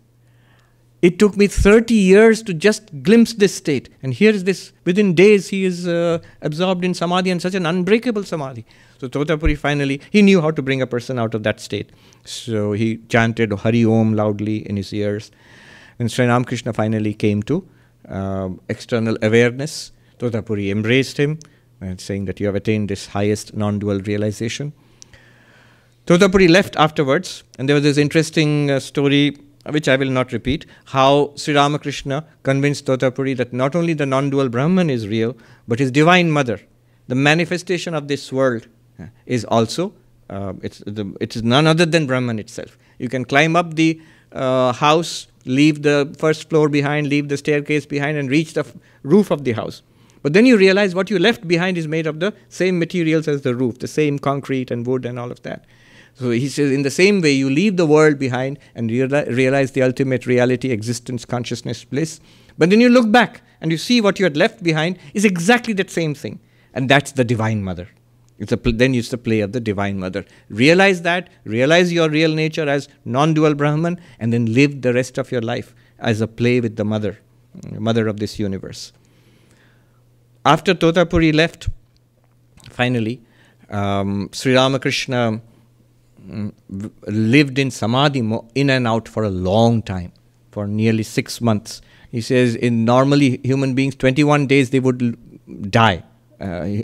It took me 30 years to just glimpse this state. And here is this, within days he is absorbed in Samadhi, and such an unbreakable Samadhi. So Totapuri finally, he knew how to bring a person out of that state. So he chanted Hari Om loudly in his ears. And Sri Ramakrishna finally came to external awareness. Totapuri embraced him, saying that you have attained this highest non-dual realization. Totapuri left afterwards, and there was this interesting story, which I will not repeat, how Sri Ramakrishna convinced Totapuri that not only the non-dual Brahman is real, but his divine mother, the manifestation of this world, is also, it is none other than Brahman itself. You can climb up the house, leave the first floor behind, leave the staircase behind, and reach the roof of the house. But then you realize what you left behind is made of the same materials as the roof, the same concrete and wood and all of that. So he says, in the same way, you leave the world behind and realize the ultimate reality, existence, consciousness, bliss. But then you look back and you see what you had left behind is exactly that same thing. And that's the Divine Mother. Then it's the play of the Divine Mother. Realize that, realize your real nature as non-dual Brahman, and then live the rest of your life as a play with the mother of this universe. After Totapuri left, finally, Sri Ramakrishna lived in Samadhi in and out for a long time, for nearly 6 months. He says, in normally human beings, 21 days they would die,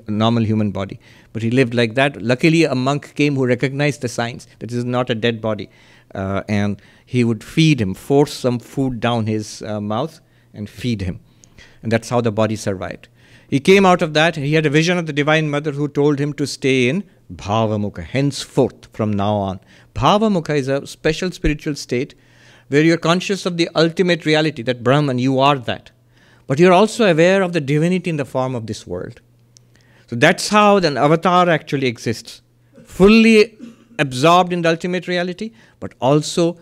normal human body. But he lived like that. Luckily, a monk came who recognized the signs that this is not a dead body. And he would feed him, force some food down his mouth and feed him. And that's how the body survived. He came out of that. He had a vision of the Divine Mother who told him to stay in Bhavamukha, henceforth, from now on. Bhavamukha is a special spiritual state where you're conscious of the ultimate reality, that Brahman, you are that. But you're also aware of the divinity in the form of this world. So that's how an avatar actually exists. Fully absorbed in the ultimate reality, but also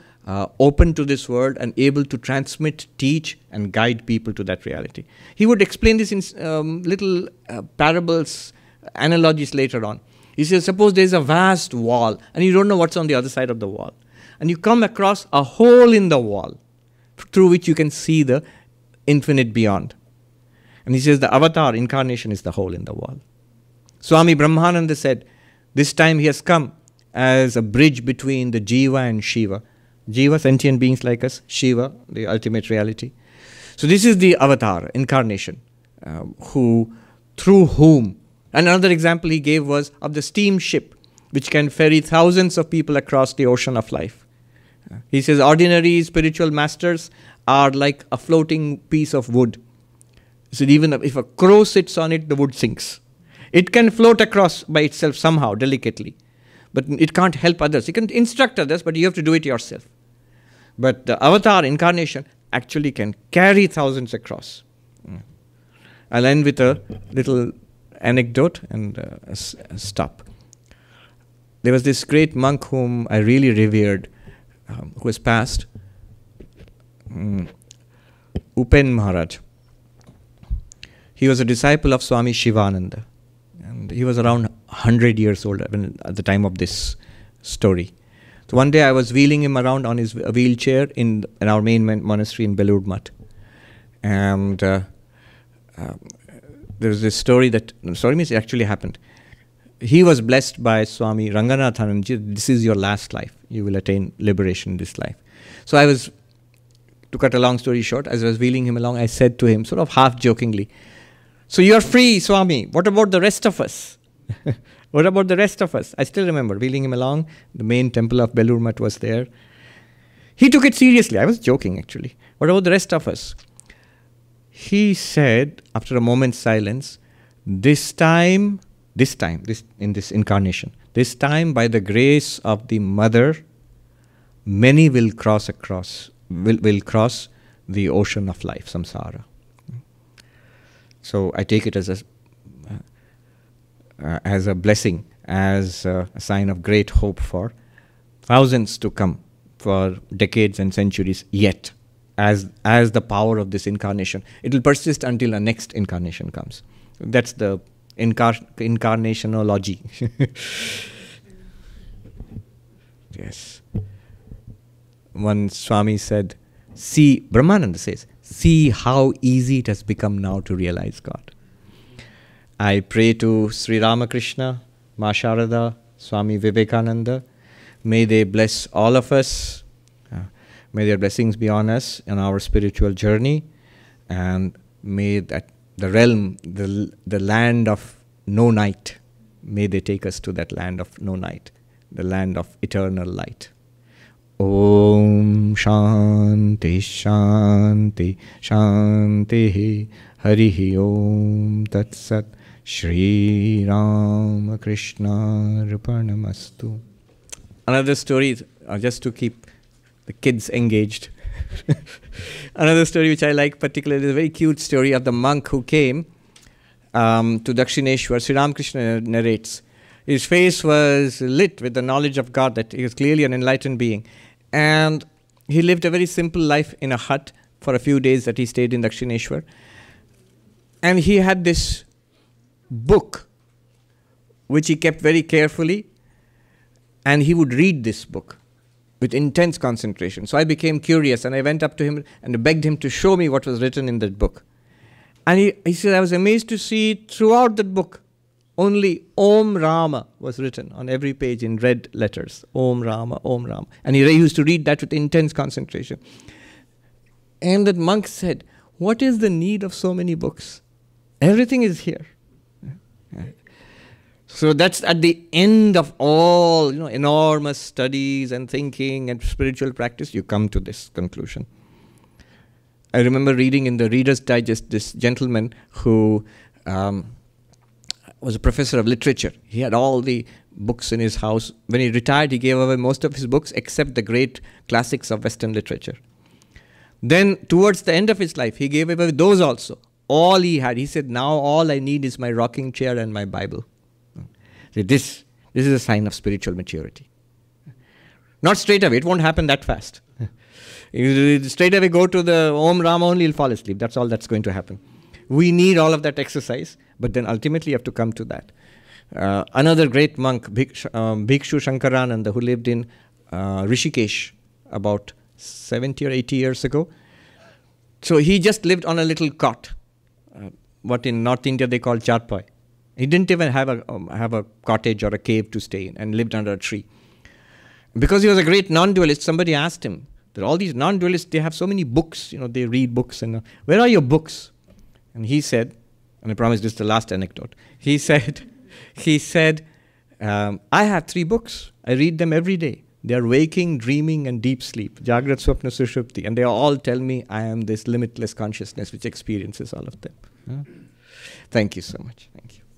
open to this world and able to transmit, teach, and guide people to that reality. He would explain this in little parables, analogies later on. He says, suppose there's a vast wall and you don't know what's on the other side of the wall. And you come across a hole in the wall through which you can see the infinite beyond. And he says the avatar incarnation is the hole in the wall. Swami Brahmananda said, this time he has come as a bridge between the Jiva and Shiva. Jiva, sentient beings like us, Shiva, the ultimate reality. So this is the avatar incarnation, through whom And another example he gave was of the steamship, which can ferry thousands of people across the ocean of life. He says, ordinary spiritual masters are like a floating piece of wood. He said, even if a crow sits on it, the wood sinks. It can float across by itself somehow, delicately. But it can't help others. You can instruct others, but you have to do it yourself. But the avatar incarnation actually can carry thousands across. I'll end with a little anecdote and stop. There was this great monk whom I really revered, who has passed, Upen Maharaj. He was a disciple of Swami Shivananda. And he was around 100 years old at the time of this story. So one day I was wheeling him around on his wheelchair in our main monastery in Belur Mutt. And there was this story that, sorry means it actually happened. He was blessed by Swami Ranganathananji, this is your last life. You will attain liberation in this life. So I was, to cut a long story short, as I was wheeling him along, I said to him, sort of half-jokingly, so you are free, Swami. What about the rest of us? What about the rest of us? I still remember wheeling him along. The main temple of Belur Mutt was there. He took it seriously. I was joking, actually. What about the rest of us? He said, after a moment's silence, this time, in this incarnation, by the grace of the Mother, many will cross the ocean of life, samsara. So I take it as a blessing, as a sign of great hope for thousands to come, for decades and centuries yet, as the power of this incarnation. It will persist until the next incarnation comes. That's the incarnationology. Yes. One Swami said, see, Brahmananda says, see how easy it has become now to realize God. I pray to Sri Ramakrishna, Ma Sharada, Swami Vivekananda. May they bless all of us. May their blessings be on us in our spiritual journey. And may that the realm, the land of no night, may they take us to that land of no night, the land of eternal light. Om Shanti Shanti Shanti Harihi Om Tat Sat Sri Ramakrishna Arpanamastu. Another story, just to keep the kids engaged. Another story which I like particularly is a very cute story of the monk who came to Dakshineshwar. Sri Ramakrishna narrates. His face was lit with the knowledge of God, that he was clearly an enlightened being. And he lived a very simple life in a hut for a few days that he stayed in Dakshineshwar. And he had this book, which he kept very carefully. And he would read this book with intense concentration. So I became curious, and I went up to him and begged him to show me what was written in that book. And he said, I was amazed to see throughout that book, only Om Rama was written on every page in red letters. Om Rama, Om Rama. And he used to read that with intense concentration. And that monk said, what is the need of so many books? Everything is here. So that's at the end of all, enormous studies and thinking and spiritual practice, you come to this conclusion. I remember reading in the Reader's Digest this gentleman who was a professor of literature. He had all the books in his house. When he retired, he gave away most of his books except the great classics of Western literature. Then, towards the end of his life, he gave away those also. All he had. He said, now all I need is my rocking chair and my Bible. So this is a sign of spiritual maturity. Not straight away. It won't happen that fast. You straight away go to the Om Ram only, you'll fall asleep. That's all that's going to happen. We need all of that exercise, but then ultimately you have to come to that. Another great monk, Bhikshu Shankarananda, who lived in Rishikesh about 70 or 80 years ago. So he just lived on a little cot, what in North India they call charpai. He didn't even have a cottage or a cave to stay in, and lived under a tree. Because he was a great non-dualist, somebody asked him that all these non-dualists, they have so many books, they read books, and where are your books? And he said, and I promise this is the last anecdote. He said, I have 3 books. I read them every day. They are waking, dreaming, and deep sleep. Jagrat, Swapna, Sushupti. And they all tell me I am this limitless consciousness which experiences all of them. Thank you so much. Thank you.